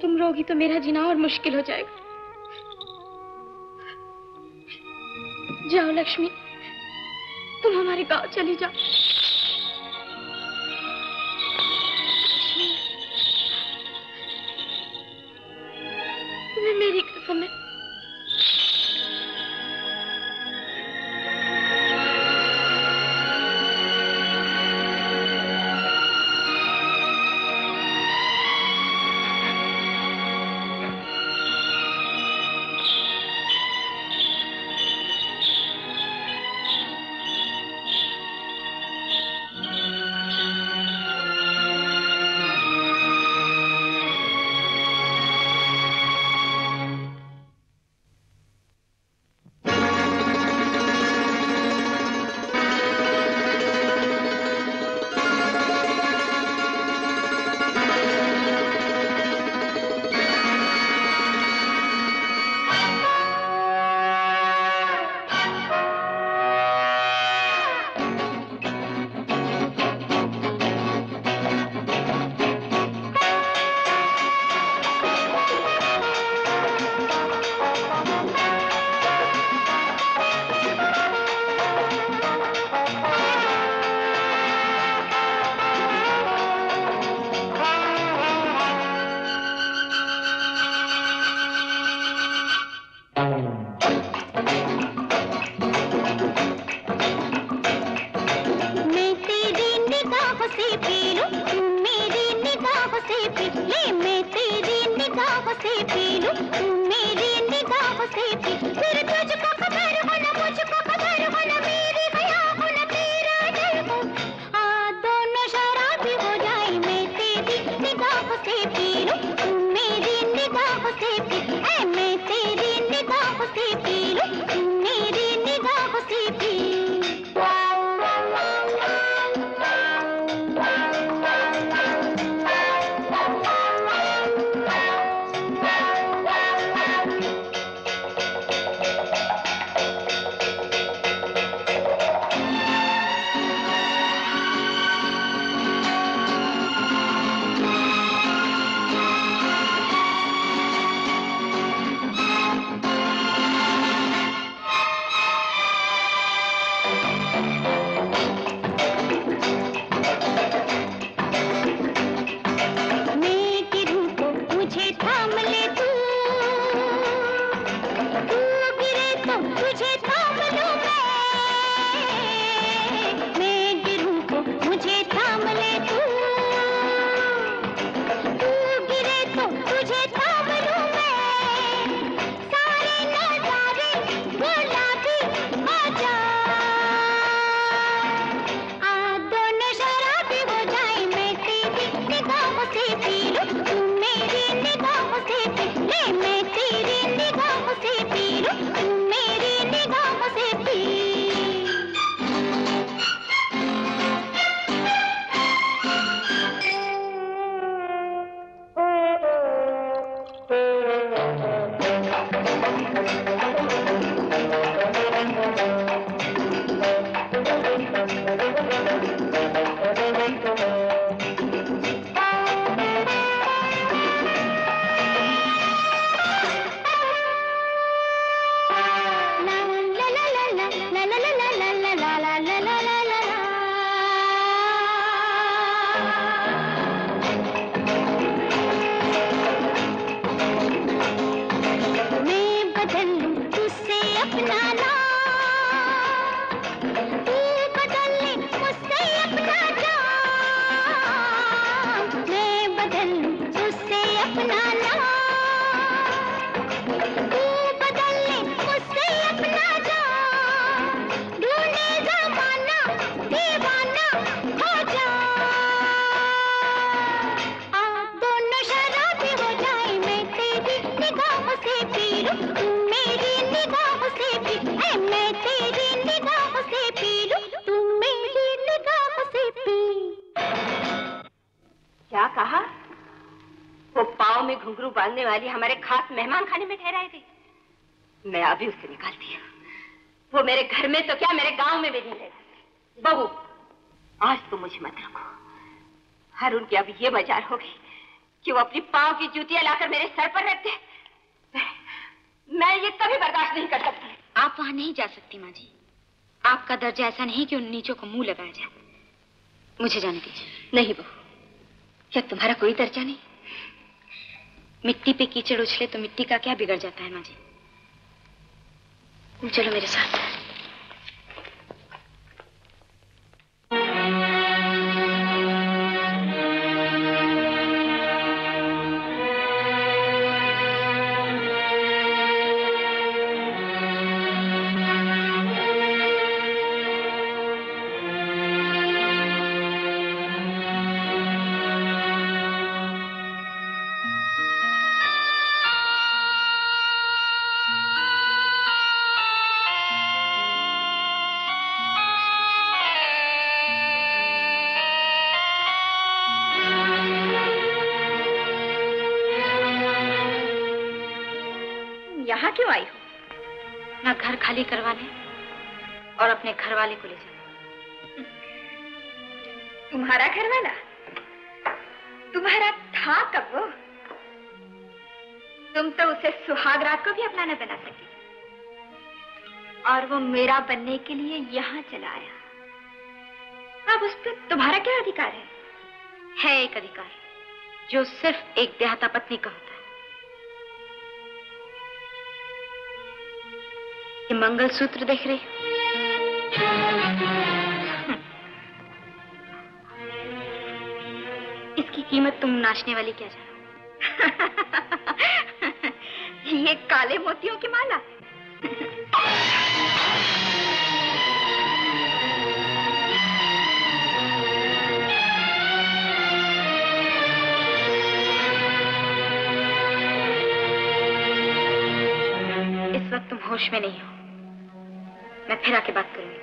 तुम रोगी तो मेरा जीना और मुश्किल हो जाएगा। जाओ लक्ष्मी, तुम हमारे गांव चली जाओ। तुम्हें मेरी कसम है। ऐसा नहीं कि उन नीचों को मुंह लगाया जाए। मुझे जाने दीजिए। नहीं बहू, क्या तुम्हारा कोई दर्जा नहीं? मिट्टी पे कीचड़ उछले तो मिट्टी का क्या बिगड़ जाता है माँ जी। तुम चलो मेरे साथ। करवाने और अपने घरवाले को ले जाना। तुम्हारा घरवाला तुम्हारा था कब वो? तुम तो उसे सुहाग रात को भी अपना न बना सके और वो मेरा बनने के लिए यहाँ चला आया। अब उस पर तुम्हारा क्या अधिकार है? है एक अधिकार जो सिर्फ एक देहाता पत्नी का होता है। मंगलसूत्र देख रही हूं, इसकी कीमत तुम नाचने वाली क्या जानो? ये काले मोतियों की माला इस वक्त तुम होश में नहीं हो। मैं फिर आके बात करूंगी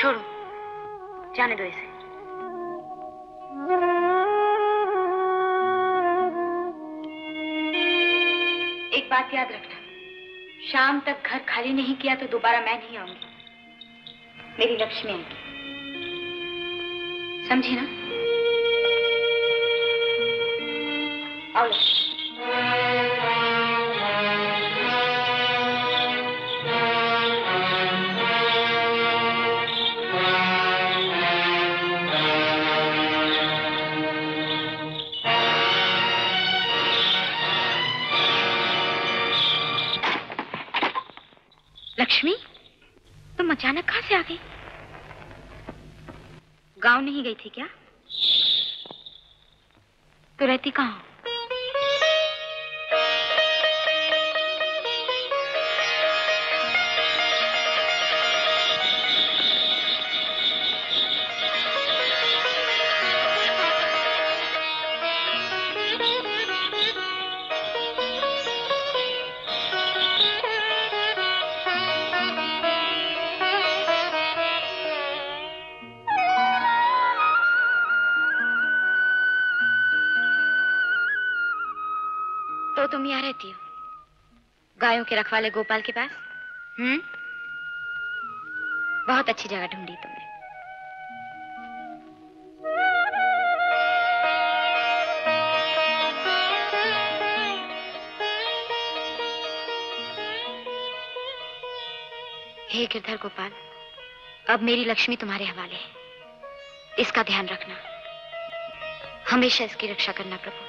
छोड़ो, जाने दो इसे। एक बात याद रखना, शाम तक घर खाली नहीं किया तो दोबारा मैं नहीं आऊंगी, मेरी लक्ष्मी आएगी, समझी ना? आओ लक्ष्मी। लक्ष्मी, तुम अचानक कहाँ से आ गई? गांव नहीं गई थी क्या? तो रहती कहाँ? तुम यहाँ रहती हो गायों के रखवाले गोपाल के पास? हम्म, बहुत अच्छी जगह ढूंढी तुमने। हे गिरधर गोपाल, अब मेरी लक्ष्मी तुम्हारे हवाले है, इसका ध्यान रखना, हमेशा इसकी रक्षा करना प्रभु।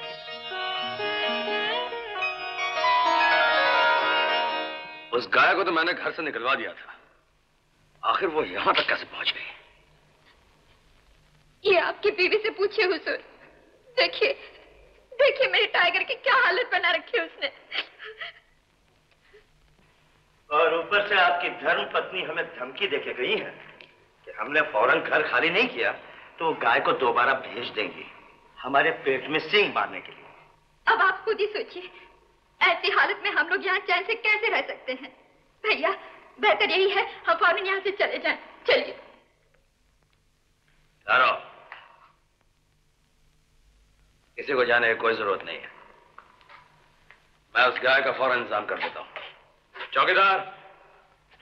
उस गाय को तो मैंने घर से निकलवा दिया था, आखिर वो यहां तक कैसे पहुंच गई? ये आपकी बीवी से पूछे हुजूर, देखिए देखिए मेरे टाइगर की क्या हालत बना रखी है उसने। और ऊपर से आपकी धर्म पत्नी हमें धमकी देके गई है कि हमने फौरन घर खाली नहीं किया तो गाय को दोबारा भेज देंगी हमारे पेट में सींग मारने के लिए। अब आप खुद ही सोचिए, ऐसी हालत में हम लोग यहाँ चैन से कैसे रह सकते हैं? भैया, बेहतर यही है हम फौरन यहाँ से चले जाएं। चलिए। ठहरो, किसी को जाने की कोई जरूरत नहीं है, मैं उस गाय का फौरन इंतजाम कर देता हूँ। चौकीदार,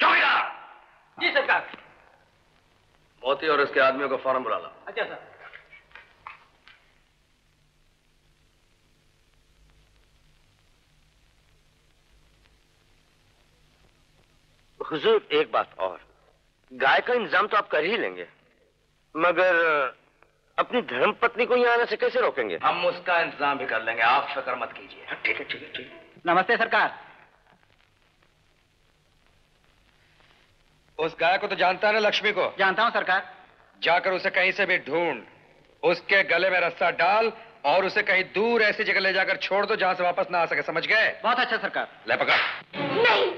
चौकीदार। जी सरकार। मोती और उसके आदमियों को फौरन बुला लो। अच्छा सर। हुजूर, एक बात और, गाय का इंतजाम तो आप कर ही लेंगे, मगर अपनी धर्मपत्नी को यहाँ आने से कैसे रोकेंगे? हम उसका इंतजाम भी कर लेंगे, आप फिक्र मत कीजिए। ठीक है, ठीक है, ठीक है। नमस्ते सरकार। उस गाय को तो जानता है ना, लक्ष्मी को? जानता हूँ सरकार। जाकर उसे कहीं से भी ढूंढ, उसके गले में रस्सा डाल और उसे कहीं दूर ऐसी जगह ले जाकर छोड़ दो जहाँ से वापस ना आ सके, समझ गए? बहुत अच्छा सरकार। ले पकड़। नहीं,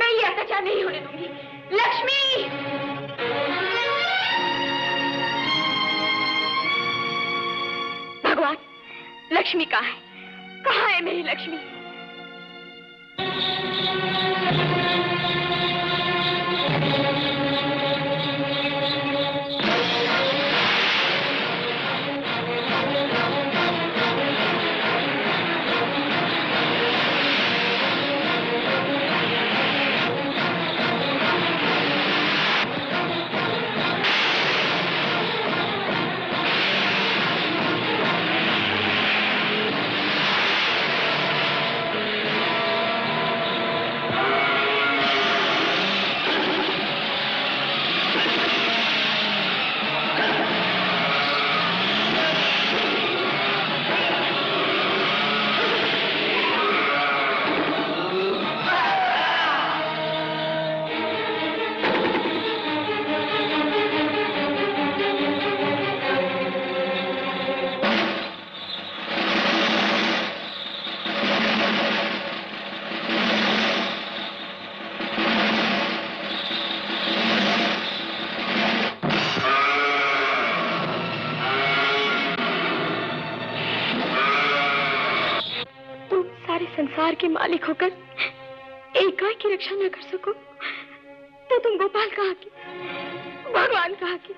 मैं ये ऐसा नहीं होने दूंगी। लक्ष्मी! भगवान, लक्ष्मी कहाँ है? कहाँ है मेरी लक्ष्मी? के मालिक होकर एक गाय की रक्षा न कर सको तो तुम गोपाल कहाँ के भगवान का की।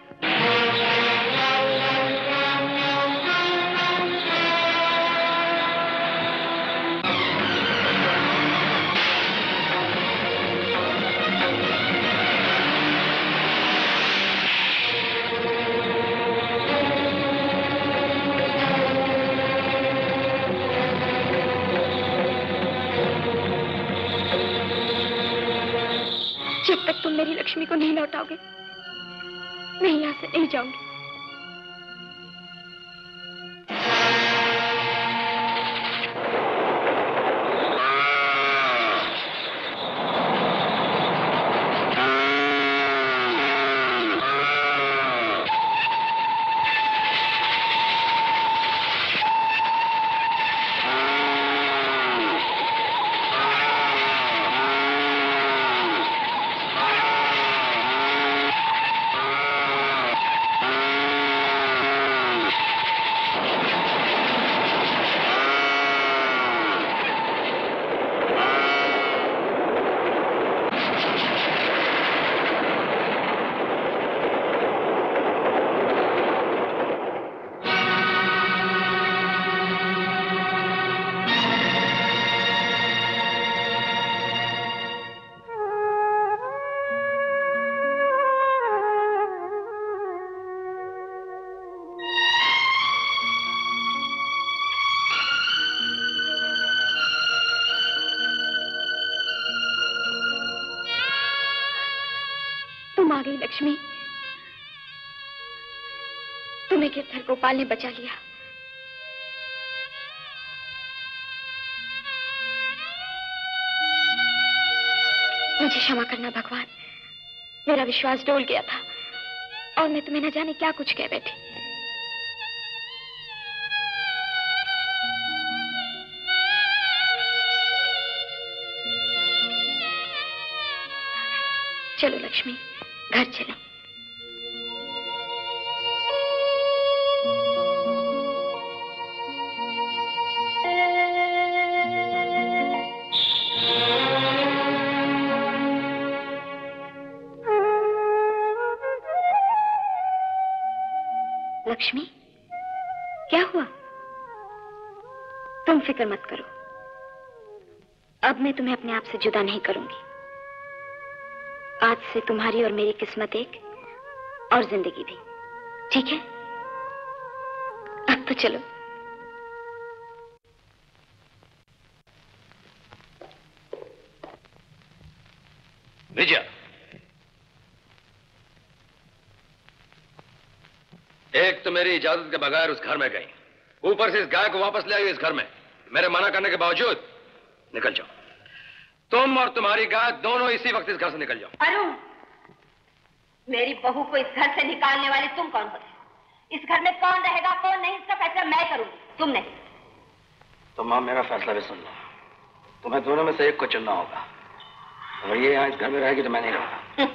जब तक तुम मेरी लक्ष्मी को नहीं लौटाओगे मैं यहां से नहीं जाऊंगी। लक्ष्मी, तुम्हें गिरधर गोपाल ने बचा लिया। मुझे क्षमा करना भगवान, मेरा विश्वास डोल गया था और मैं तुम्हें न जाने क्या कुछ कह बैठी। चलो लक्ष्मी, घर चलो। लक्ष्मी, क्या हुआ? तुम फिक्र मत करो, अब मैं तुम्हें अपने आप से जुदा नहीं करूंगी। आज से तुम्हारी और मेरी किस्मत एक और जिंदगी भी, ठीक है? अब तो चलो। विजय, एक तो मेरी इजाजत के बगैर उस घर में गई, ऊपर से इस गाय को वापस ले आई इस घर में, मेरे मना करने के बावजूद। निकल जाओ तुम और तुम्हारी गाय, दोनों इसी वक्त इस घर से निकल जाओ। अरुण, मेरी बहू को इस घर से निकालने वाले तुम कौन बने? इस घर में कौन रहेगा कौन नहीं, इसका फैसला मैं करूंगी, तुम नहीं। तो मां, मेरा फैसला भी सुन लो, तुम्हें दोनों में से एक को चुनना होगा। अगर ये यहाँ इस घर में रहेगी तो मैं नहीं रहूंगा।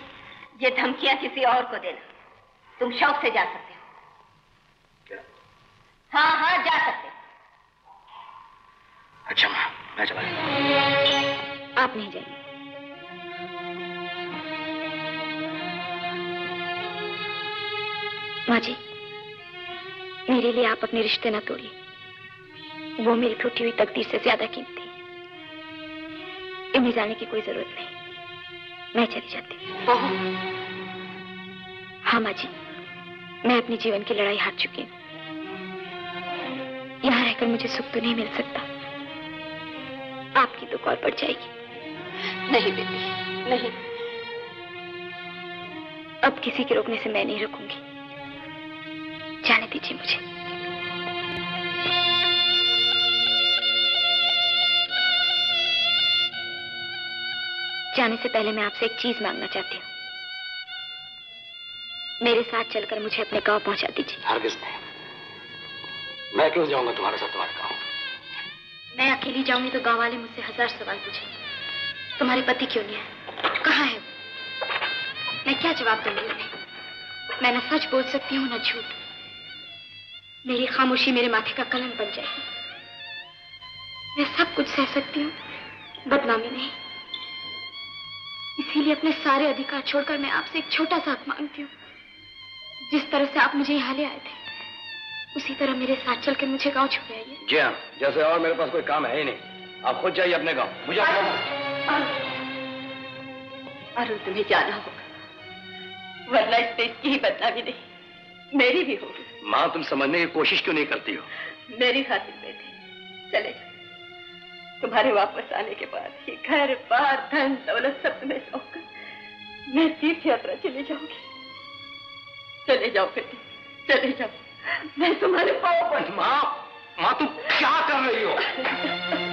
ये धमकियां किसी और को देना। तुम शौक से जा सकते हो। क्या? हाँ हाँ, जा सकते। अच्छा मां, मैं चला जाऊंगा। आप नहीं जाइए। माँ जी, मेरे लिए आप अपने रिश्ते न तोड़िए, वो मेरी टूटी हुई तकदीर से ज्यादा कीमती। इन्हें जाने की कोई जरूरत नहीं, मैं चली जाती हूँ। हाँ माँ जी, मैं अपने जीवन की लड़ाई हार चुकी हूँ। यहाँ रहकर मुझे सुख तो नहीं मिल सकता, आपकी दुकान पड़ जाएगी। नहीं बेटी, नहीं, अब किसी के रोकने से मैं नहीं रुकूंगी। जाने दीजिए मुझे। जाने से पहले मैं आपसे एक चीज मांगना चाहती हूँ, मेरे साथ चलकर मुझे अपने गांव पहुंचा दीजिए। हरगिज़ नहीं, मैं क्यों जाऊंगा तुम्हारे साथ तुम्हारे गांव? मैं अकेली जाऊंगी तो गांव वाले मुझसे हजार सवाल पूछेंगे, तुम्हारे पति क्यों नहीं है, कहाँ है वो? मैं क्या जवाब दूंगी उन्हें? मैं न सच बोल सकती हूँ न झूठ। मेरी खामोशी मेरे माथे का कलंक बन जाएगी। मैं सब कुछ सह सकती हूँ, बदनामी नहीं। इसीलिए अपने सारे अधिकार छोड़कर मैं आपसे एक छोटा सा हक मांगती हूँ। जिस तरह से आप मुझे यहाँ ले आए थे उसी तरह मेरे साथ चल के मुझे गांव छोड़ आइए। जी हाँ, जैसे और मेरे पास कोई काम है ही नहीं, आप खुद जाइए अपने गांव। मुझे अरुण तुम्हें जाना होगा, वरना इस देश की ही बदनामी नहीं मेरी भी होगी। माँ तुम समझने की कोशिश क्यों नहीं करती हो? मेरी खातिर बेटे चले जाओ, तुम्हारे वापस आने के बाद ही घर बार धन दौलत सब तुम्हें सौंपकर मैं तीर्थ यात्रा चले जाऊंगी। चले जाओ बेटे चले जाओ, मैं तुम्हारे पाँव पर। माँ माँ तुम क्या कर रही हो?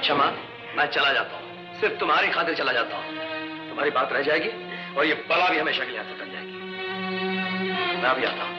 अच्छा माँ मैं चला जाता हूँ, सिर्फ तुम्हारी खातिर चला जाता हूँ, तुम्हारी बात रह जाएगी और ये बला भी हमेशा के लिए हाथ बन जाएगी। मैं अभी आता हूँ।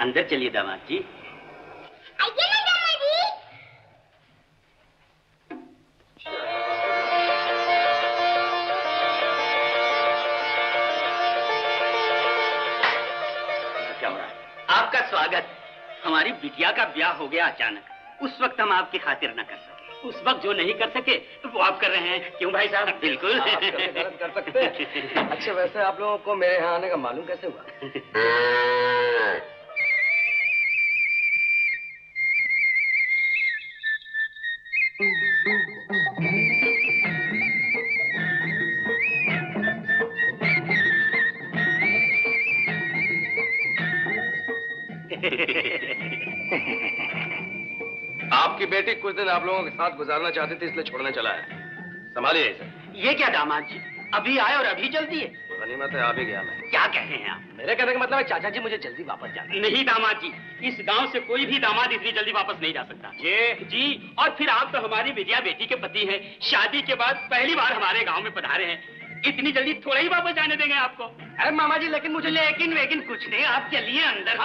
अंदर चलिए दामाद जी। आइए ना दामाद जी। क्या हो रहा है? आपका स्वागत। हमारी बिटिया का ब्याह हो गया अचानक, उस वक्त हम आपकी खातिर न कर सके। उस वक्त जो नहीं कर सके वो आप कर रहे हैं, क्यों भाई साहब? बिल्कुल कर सकते हैं। अच्छा वैसे आप लोगों को मेरे यहाँ आने का मालूम कैसे हुआ? आपकी बेटी कुछ दिन आप लोगों के साथ गुजारना चाहती थी इसलिए छोड़ने चला है, संभालिए इसे। ये क्या दामाद जी, अभी आए और अभी जल्दी है? गनीमत है आ भी गया मैं। क्या कह रहे हैं आप? मेरे कहने का मतलब है चाचा जी मुझे जल्दी वापस जाना है। नहीं दामाद जी, इस गांव से कोई भी दामाद इतनी जल्दी वापस नहीं जा सकता। जी जी, और फिर आप तो हमारी विद्या बेटी के पति हैं, शादी के बाद पहली बार हमारे गाँव में पधारे हैं, इतनी जल्दी थोड़ा ही वापस जाने देंगे आपको। अरे मामा जी लेकिन मुझे लेकिन वेकिन कुछ नहीं, आप चलिए अंदर।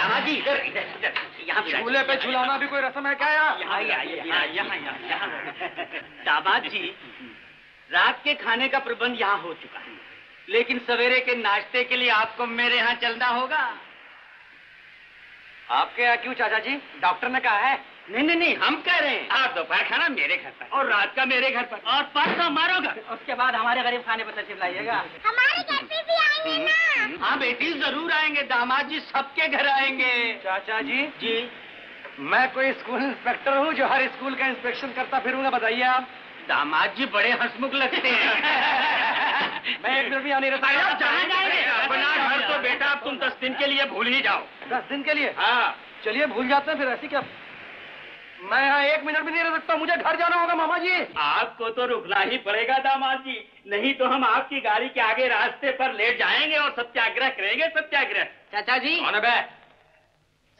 दामाजी इधर इधर इधर, यहाँ झूले पे झूलाना भी कोई रस्म है क्या? यहाँ यहाँ यहाँ यहाँ। दामाद जी रात के खाने का प्रबंध यहाँ हो चुका है, लेकिन सवेरे के नाश्ते के लिए आपको मेरे यहाँ चलना होगा। आपके यहाँ क्यों चाचा जी? डॉक्टर ने कहा है। नहीं नहीं नहीं, हम कह रहे हैं आप दोपहर खाना मेरे घर पर और रात का मेरे घर पर और परसों हमारे घर, उसके बाद हमारे गरीब खाने पर तशरीफ लाइएगा। हमारे घर पे भी आएंगे ना? हाँ बेटी जरूर आएंगे, दामाद जी सबके घर आएंगे। चाचा जी जी मैं कोई स्कूल इंस्पेक्टर हूँ जो हर स्कूल का इंस्पेक्शन करता फिरूँ ना, बताइए आप। दामाद जी बड़े हंसमुख लगते हैं। मैं एक दिन भी यहाँ नहीं रहता। अपना घर तो बेटा अब तुम दस दिन के लिए भूल ही जाओ। दस दिन के लिए? हाँ चलिए भूल जाते हैं फिर, ऐसी क्या। मैं यहाँ एक मिनट भी नहीं रह सकता, मुझे घर जाना होगा। मामा जी आपको तो रुकना ही पड़ेगा दामाद जी, नहीं तो हम आपकी गाड़ी के आगे रास्ते पर लेट जाएंगे और सत्याग्रह करेंगे। सत्याग्रह? चाचा जी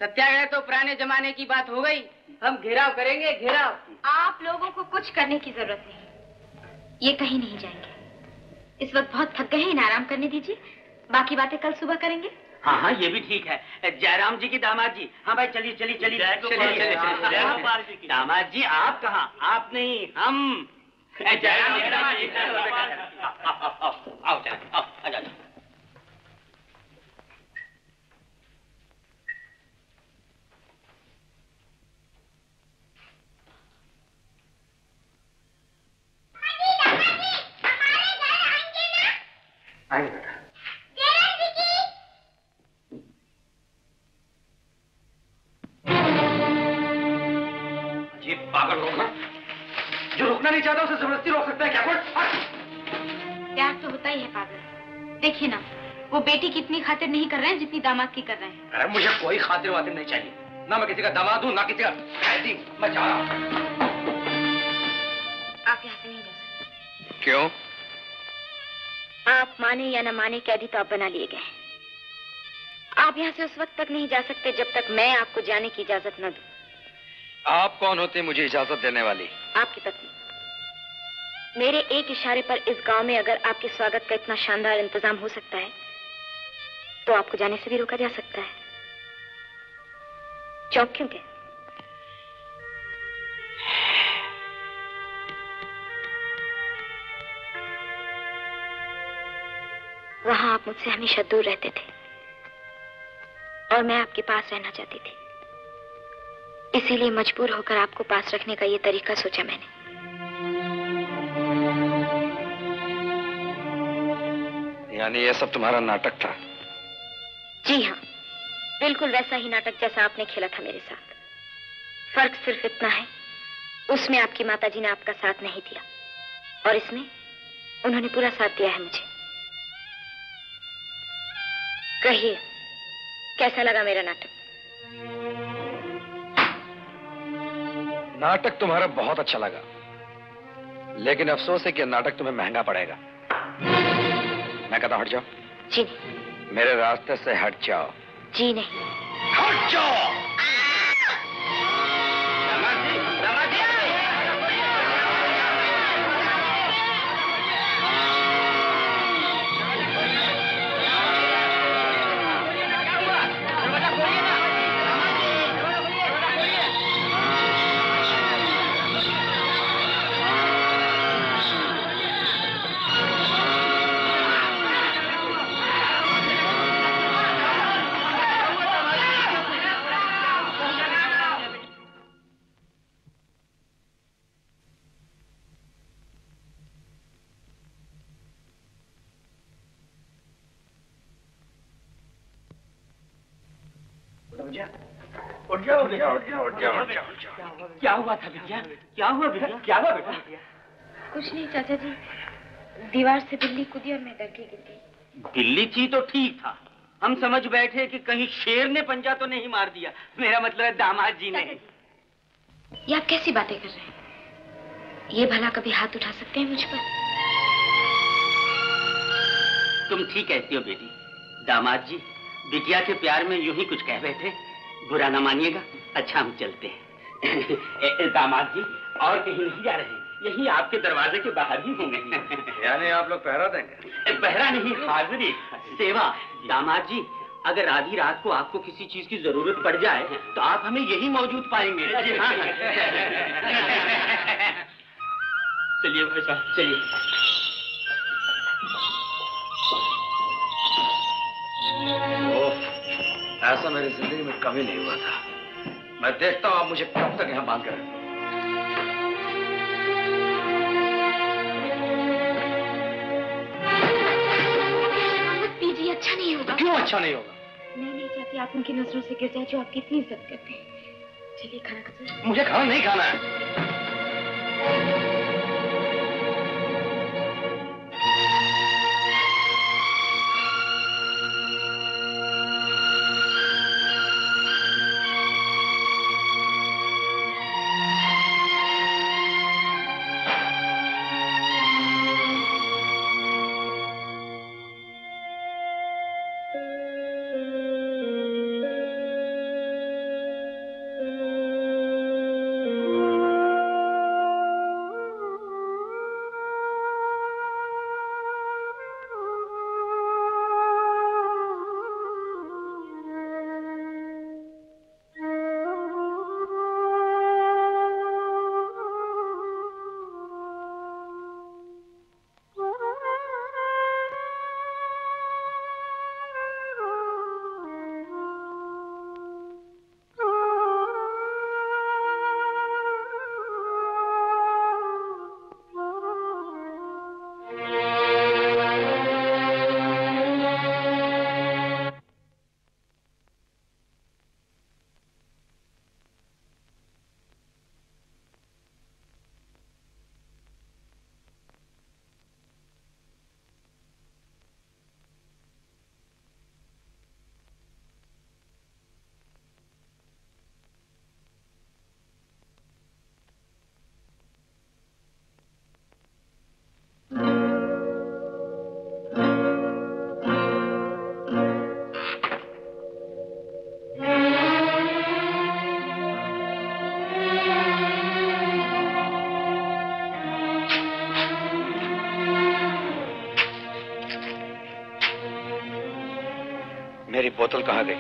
सत्याग्रह तो पुराने जमाने की बात हो गई, हम घेराव करेंगे घेराव। आप लोगों को कुछ करने की जरूरत नहीं, ये कहीं नहीं जाएंगे। इस वक्त बहुत थक गए हैं, आराम करने दीजिए, बाकी बातें कल सुबह करेंगे। हाँ हाँ ये भी ठीक है। जयराम जी की दामाद जी। हाँ भाई चलिए चलिए चलिए चलिए। दामाद जी आप कहाँ? आप नहीं हम। जयराम जी दामाद जी आओ आओ आ जाओ। आइए बेटा। कर लूंगा। जो रोकना नहीं चाहता उसे जबरदस्ती रोक सकता है क्या? कोई त्याग तो होता ही है पागल। देखिए ना, वो बेटी कितनी खातिर नहीं कर रहे हैं जितनी दामाद की कर रहे हैं। अरे मुझे कोई खातिर वातिर नहीं चाहिए, ना मैं किसी का दामाद हूँ ना किसी का फैदी। मैं जा रहा हूँ। आप यहाँ से नहीं जा सकते। क्यों? आप माने या न माने कैदी तो आप बना लिए गए। आप यहाँ से उस वक्त तक नहीं जा सकते जब तक मैं आपको जाने की इजाजत न दूं। आप कौन होते मुझे इजाजत देने वाली? आपकी पत्नी। मेरे एक इशारे पर इस गांव में अगर आपके स्वागत का इतना शानदार इंतजाम हो सकता है तो आपको जाने से भी रोका जा सकता है। चौंक क्यों गए? वहां आप मुझसे हमेशा दूर रहते थे और मैं आपके पास रहना चाहती थी, इसीलिए मजबूर होकर आपको पास रखने का ये तरीका सोचा मैंने। यानी ये सब तुम्हारा नाटक था? जी हाँ, बिल्कुल वैसा ही नाटक जैसा आपने खेला था मेरे साथ। फर्क सिर्फ इतना है, उसमें आपकी माताजी ने आपका साथ नहीं दिया और इसमें उन्होंने पूरा साथ दिया है मुझे। कहिए कैसा लगा मेरा नाटक? नाटक तुम्हारा बहुत अच्छा लगा, लेकिन अफसोस है कि नाटक तुम्हें महंगा पड़ेगा। मैं कहता हूँ हट जाओ। जी नहीं। मेरे रास्ते से हट जाओ। जी नहीं। हट जाओ। क्या हुआ था भैया? क्या हुआ भैया? क्या हुआ बेटा? कुछ नहीं चाचा जी, दीवार से बिल्ली कूदी और मैं डर के गिर गई। बिल्ली थी तो ठीक था, हम समझ बैठे कि कहीं शेर ने पंजा तो नहीं मार दिया। मेरा मतलब है दामाद जी ने। ये आप कैसी बातें कर रहे हैं? ये भला कभी हाथ उठा सकते हैं मुझ पर? तुम ठीक कहती हो बेटी। दामाद जी बिटिया के प्यार में यूं ही कुछ कह बैठे, बुरा ना मानिएगा। अच्छा हम चलते हैं। दामाद जी और कहीं नहीं जा रहे हैं, यही आपके दरवाजे के बाहर ही होंगे। यानी आप लोग पहरा देंगे? पहरा नहीं, हाजिरी, सेवा। दामाद जी अगर आधी रात को आपको किसी चीज की जरूरत पड़ जाए तो आप हमें यही मौजूद पाएंगे। जी हाँ, चलिए भाई साहब चलिए। ऐसा मेरी जिंदगी में कभी नहीं हुआ था। मैं देखता हूं आप मुझे कब तक यहां बांध कर रखते हो। पीजिए, अच्छा नहीं होगा। क्यों अच्छा नहीं होगा? मैं नहीं चाहती आप उनकी नजरों से गिर जाए जो आपकी इतनी इज्जत करते हैं। चलिए खाना खाते। मुझे खाना नहीं खाना है। बोतल कहाँ गई?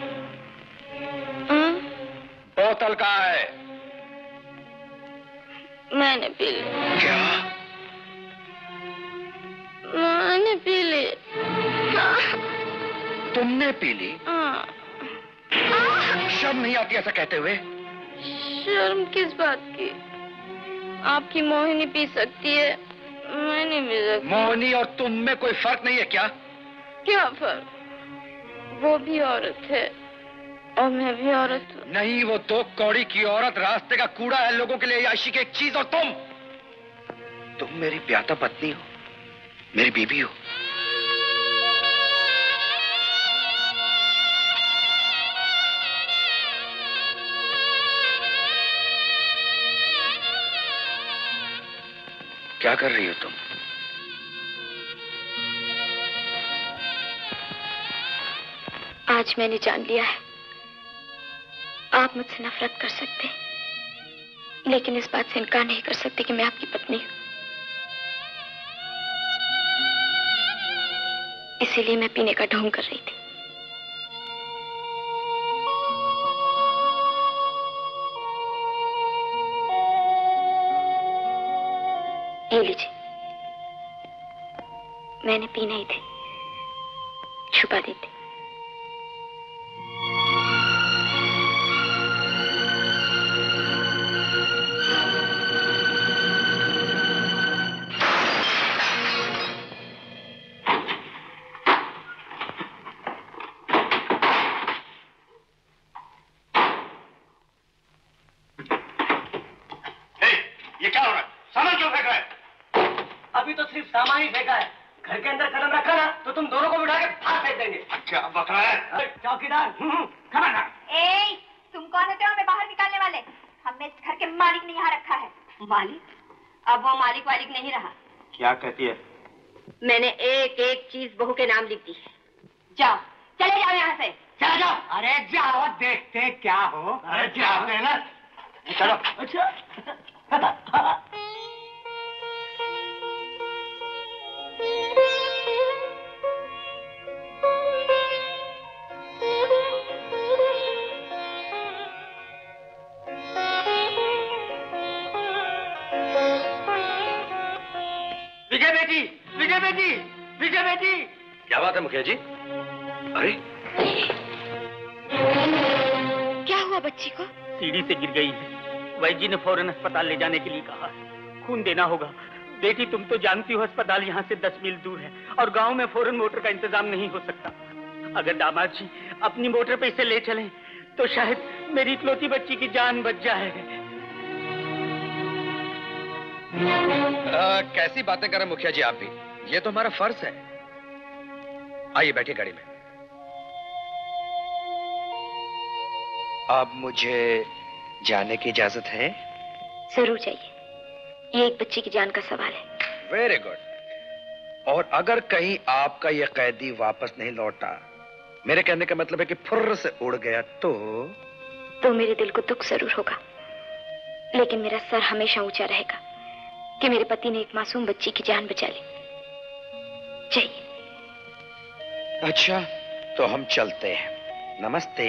बोतल कहाँ है? मैंने पी ली। क्या? मैंने पी ली। तुमने पी ली? शर्म नहीं आती ऐसा कहते हुए? शर्म किस बात की? आपकी मोहिनी पी सकती है, मैं नहीं पी सकती। मोहिनी और तुम में कोई फर्क नहीं है क्या? क्या फर्क? वो भी औरत है और मैं भी औरत हूँ। नहीं, वो दो कौड़ी की औरत रास्ते का कूड़ा है, लोगों के लिए याशी की एक चीज। और तुम तुम मेरी प्याता पत्नी हो, मेरी बीवी हो। क्या कर रही हो तुम? आज मैंने जान लिया है आप मुझसे नफरत कर सकते हैं, लेकिन इस बात से इनकार नहीं कर सकते कि मैं आपकी पत्नी हूं। इसीलिए मैं पीने का ढोंग कर रही थी। ये लीजिए, मैंने पी नहीं थी, छुपा दी थी। कहती है मैंने एक एक चीज बहू के नाम लिख दी। जाओ, चले जाओ यहाँ से। चलो जाओ। अरे जाओ, देखते क्या हो। अरे जाओ ना, चलो। अच्छा, मुखिया जी। अरे क्या हुआ बच्ची को? सीढ़ी से गिर गई है। वैद्य ने फौरन अस्पताल ले जाने के लिए कहा। खून देना होगा। बेटी, तुम तो जानती हो अस्पताल यहाँ से दस मील दूर है और गांव में फौरन मोटर का इंतजाम नहीं हो सकता। अगर दामाद जी अपनी मोटर पे इसे ले चलें तो शायद मेरी इकलौती बच्ची की जान बच जाए। आ, कैसी बातें करें मुखिया जी आप भी। ये तो हमारा फर्ज है। आइए बैठिए गाड़ी में। आप मुझे जाने की इजाजत है? जरूर चाहिए, ये एक बच्ची की जान का सवाल है। Very good. और अगर कहीं आपका यह कैदी वापस नहीं लौटा, मेरे कहने का मतलब है कि फुर्र से उड़ गया, तो तो मेरे दिल को दुख जरूर होगा, लेकिन मेरा सर हमेशा ऊंचा रहेगा कि मेरे पति ने एक मासूम बच्ची की जान बचा ली। चाहिए। अच्छा, तो हम चलते हैं। नमस्ते।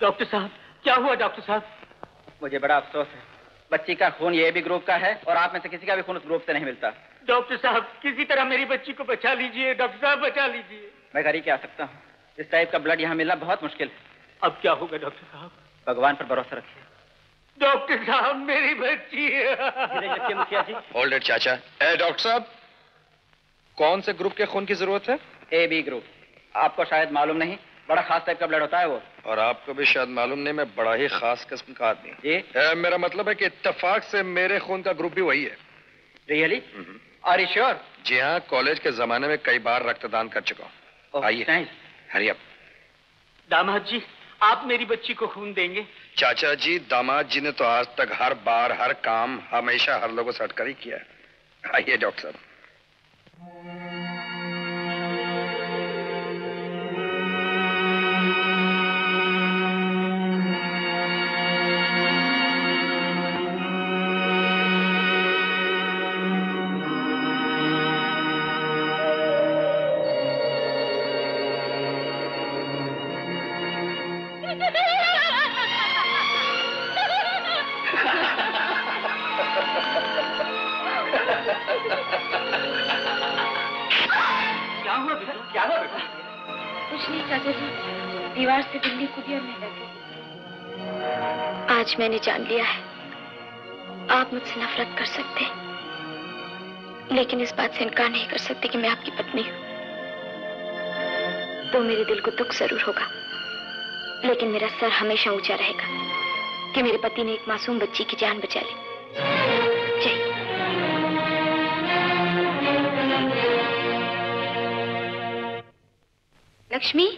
डॉक्टर साहब, क्या हुआ डॉक्टर साहब? मुझे बड़ा अफसोस है, बच्ची का खून ये भी ग्रुप का है और आप में से किसी का भी खून उस ग्रुप से नहीं मिलता। डॉक्टर साहब, किसी तरह मेरी बच्ची को बचा लीजिए। डॉक्टर साहब, बचा लीजिए। मैं घर ही के आ सकता हूँ। इस टाइप का ब्लड यहाँ मिलना बहुत मुश्किल है। अब क्या होगा डॉक्टर साहब? भगवान पर भरोसा रखिए। डॉक्टर साहब, मेरी बच्ची है। मुखिया जी। होल्ड इट चाचा। ए डॉक्टर साहब, कौन से ग्रुप के खून की जरूरत है? A B group. आपको शायद मालूम नहीं, बड़ा खास टाइप का ब्लड होता है वो। और आपको भी शायद मालूम नहीं, मैं बड़ा ही खास किस्म का आदमी। जी, मेरा मतलब है कि इत्तेफाक से मेरे खून का ग्रुप भी वही है। रियली? Are you sure? जी हाँ, कॉलेज के जमाने में कई बार रक्तदान कर चुका हूँ। आइए, हरी अप। दामाद जी, आप मेरी बच्ची को खून देंगे? चाचा जी, दामाद जी ने तो आज तक हर बार, हर काम, हमेशा हर लोगों से हटकर ही किया है। आइए डॉक्टर साहब। क्या हुआ बेटा? क्या हुआ बेटा? कुछ नहीं चाचा जी, दीवार से बिल्ली कूदी और मैं डर गई। आज मैंने जान लिया है आप मुझसे नफरत कर सकते हैं, लेकिन इस बात से इनकार नहीं कर सकते कि मैं आपकी पत्नी हूँ। तो मेरे दिल को दुख जरूर होगा, लेकिन मेरा सर हमेशा ऊंचा रहेगा कि मेरे पति ने एक मासूम बच्ची की जान बचा ली। लक्ष्मी,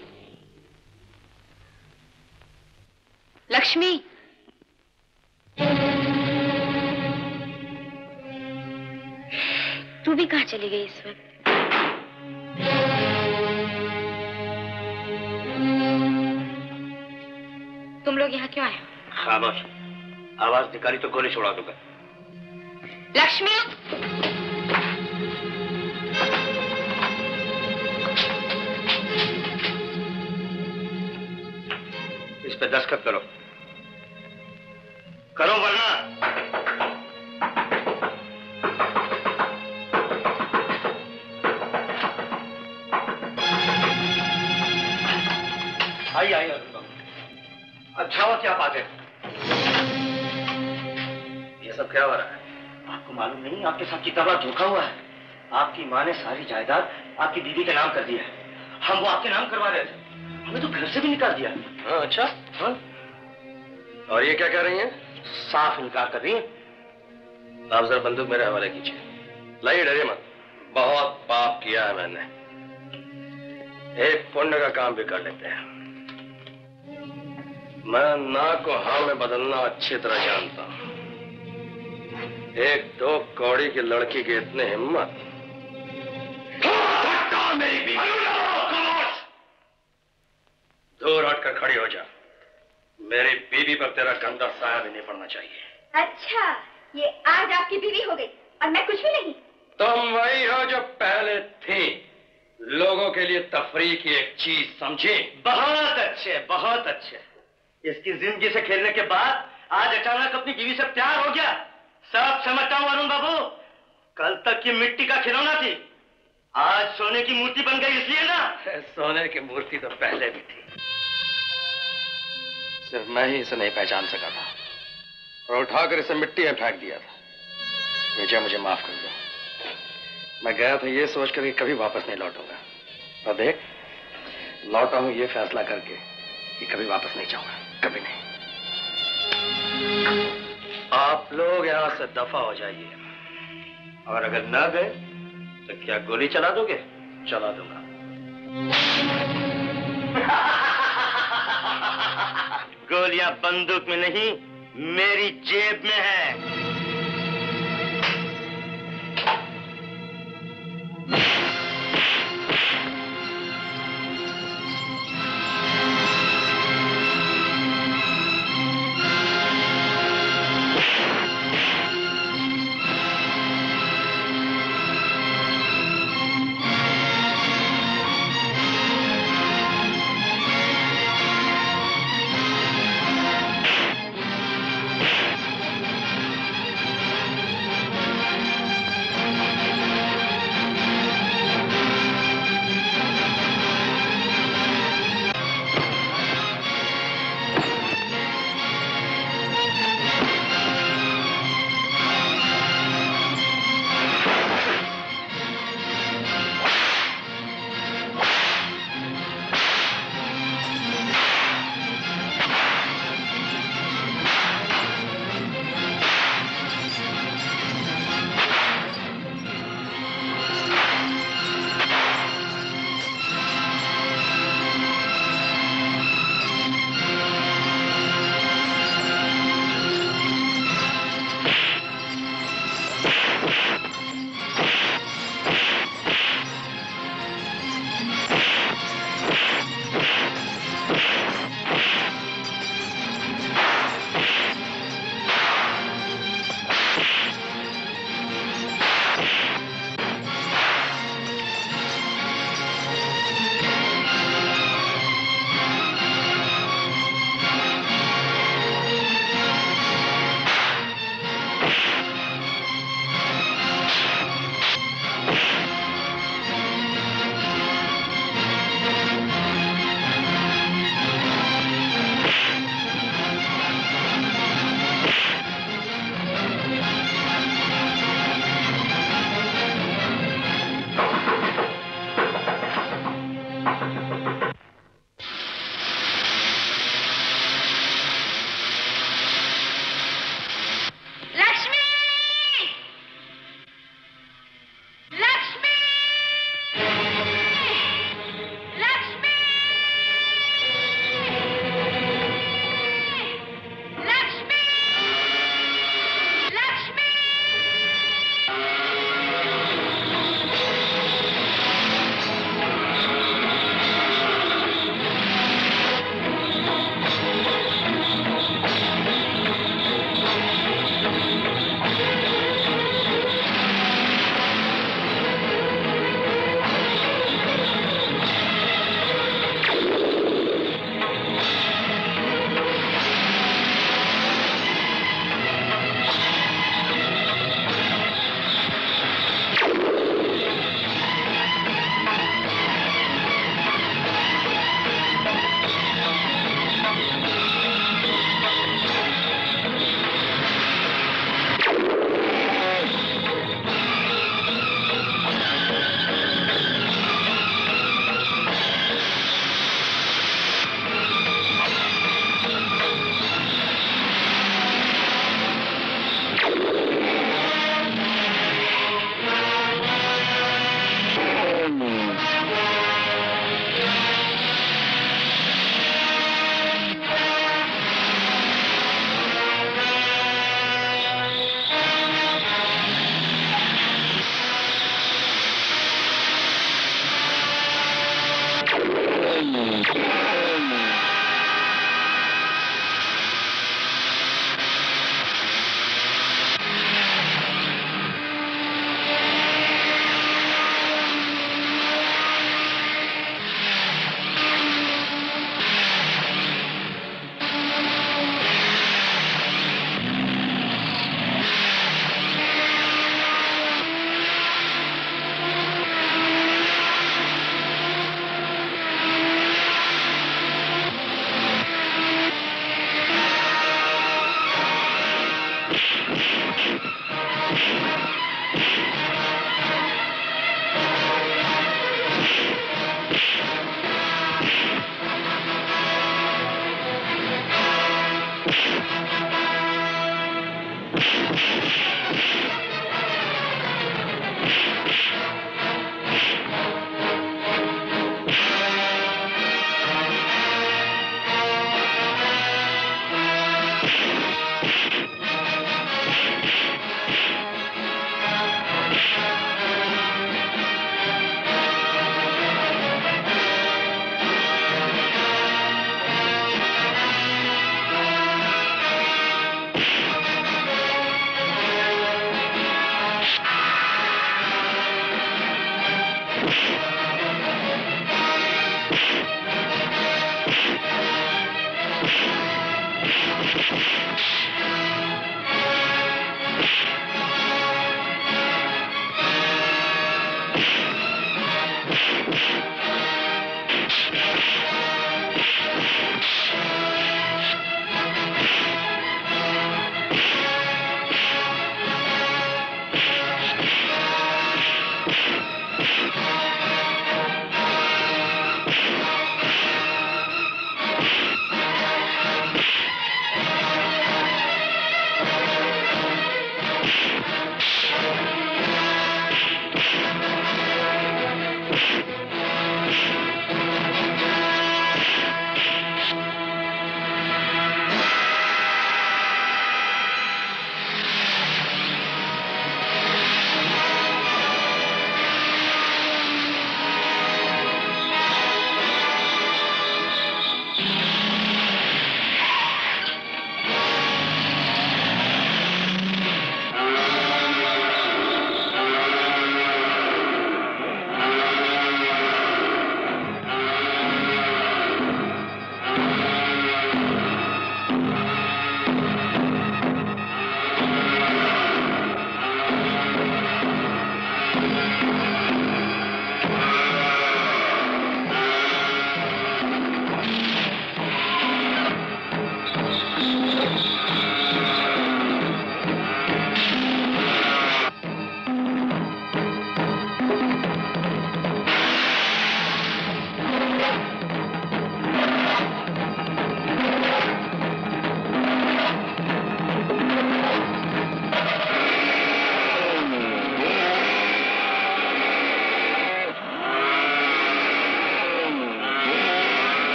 लक्ष्मी, तू भी कहाँ चली गई इस वक्त? तुम लोग यहाँ क्यों आए हो? खामोश, आवाज निकाली तो गोली छोड़ा दूंगा। लक्ष्मी, इस पे दस्तखत करो, करो वरना। आई आई अरुण बाबू, अच्छा हुआ कि आप आ गए। ये सब क्या हो रहा है? आपको मालूम नहीं आपके साथ कितना बड़ा धोखा हुआ है। आपकी माँ ने सारी जायदाद आपकी दीदी के नाम कर दिया है, हम वो आपके नाम करवा रहे थे, हमें तो घर से भी निकाल दिया। हाँ, अच्छा हाँ। और ये क्या कह रही हैं? साफ इनकार कर रही हैं। आप जरा बंदूक मेरे हवाले कीजिए। लाइए, डरे मत, बहुत पाप किया है मैंने, एक पुण्य का काम भी कर लेते हैं। मैं ना को हाँ में बदलना अच्छी तरह जानता हूँ। एक दो कौड़ी की लड़की की इतनी हिम्मत! दूर हटकर खड़ी हो जा, मेरी बीवी पर तेरा गंदा साया भी नहीं पड़ना चाहिए। अच्छा, ये आज आपकी बीवी हो गई और मैं कुछ भी नहीं? तुम वही हो जो पहले थी, लोगों के लिए तफरी की एक चीज समझी। बहुत अच्छे, बहुत अच्छे। इसकी जिंदगी से खेलने के बाद आज अचानक अपनी बीवी से प्यार हो गया। सब समझता हूँ अरुण बाबू, कल तक की मिट्टी का खिलौना थी, आज सोने की मूर्ति बन गई, इसलिए ना? सोने की मूर्ति तो पहले भी थी, सिर्फ मैं ही इसे नहीं पहचान सका था और उठाकर इसे मिट्टी में फेंक दिया था। विजय, मुझे माफ कर दो, मैं गया था ये सोचकर कि कभी वापस नहीं लौटूंगा, और देख लौटा हूं ये फैसला करके कि कभी वापस नहीं जाऊंगा, कभी नहीं। आप लोग यहां से दफा हो जाइए, और अगर ना गए तो क्या गोली चला दोगे? चला दूंगा। गोलियां बंदूक में नहीं, मेरी जेब में है।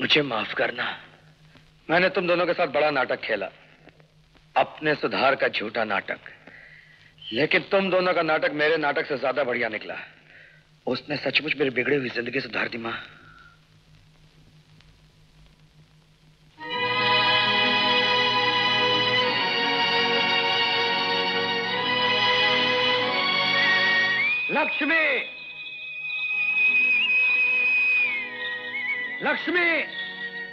मुझे माफ करना, मैंने तुम दोनों के साथ बड़ा नाटक खेला, अपने सुधार का झूठा नाटक। लेकिन तुम दोनों का नाटक मेरे नाटक से ज्यादा बढ़िया निकला। उसने सचमुच मेरी बिगड़ी हुई जिंदगी सुधार दी मां। लक्ष्मी, लक्ष्मी,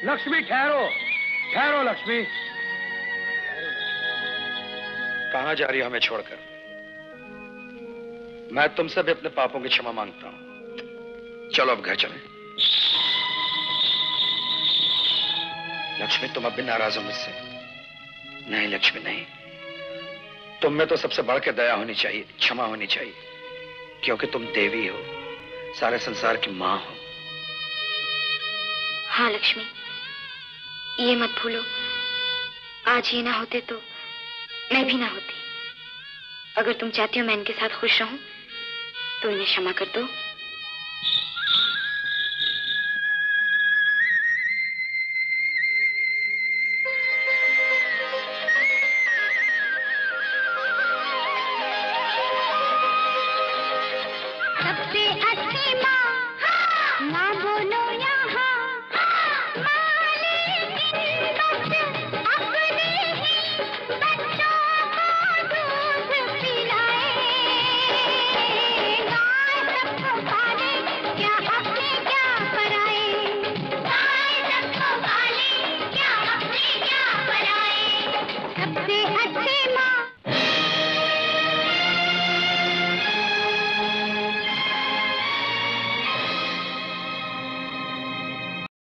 लक्ष्मी ठहरो, ठहरो लक्ष्मी। कहां जा रही हो हमें छोड़कर? मैं तुमसे भी अपने पापों की क्षमा मांगता हूं। चलो अब घर चलें। लक्ष्मी, तुम अब भी नाराज हो मुझसे? नहीं लक्ष्मी नहीं, तुम में तो सबसे बढ़ के दया होनी चाहिए, क्षमा होनी चाहिए, क्योंकि तुम देवी हो, सारे संसार की मां हो। हाँ लक्ष्मी, ये मत भूलो, आज ये ना होते तो मैं भी ना होती। अगर तुम चाहती हो मैं इनके साथ खुश रहूं तो इन्हें क्षमा कर दो। सबसे अच्छी माँ, हाँ। ना बोलो यहाँ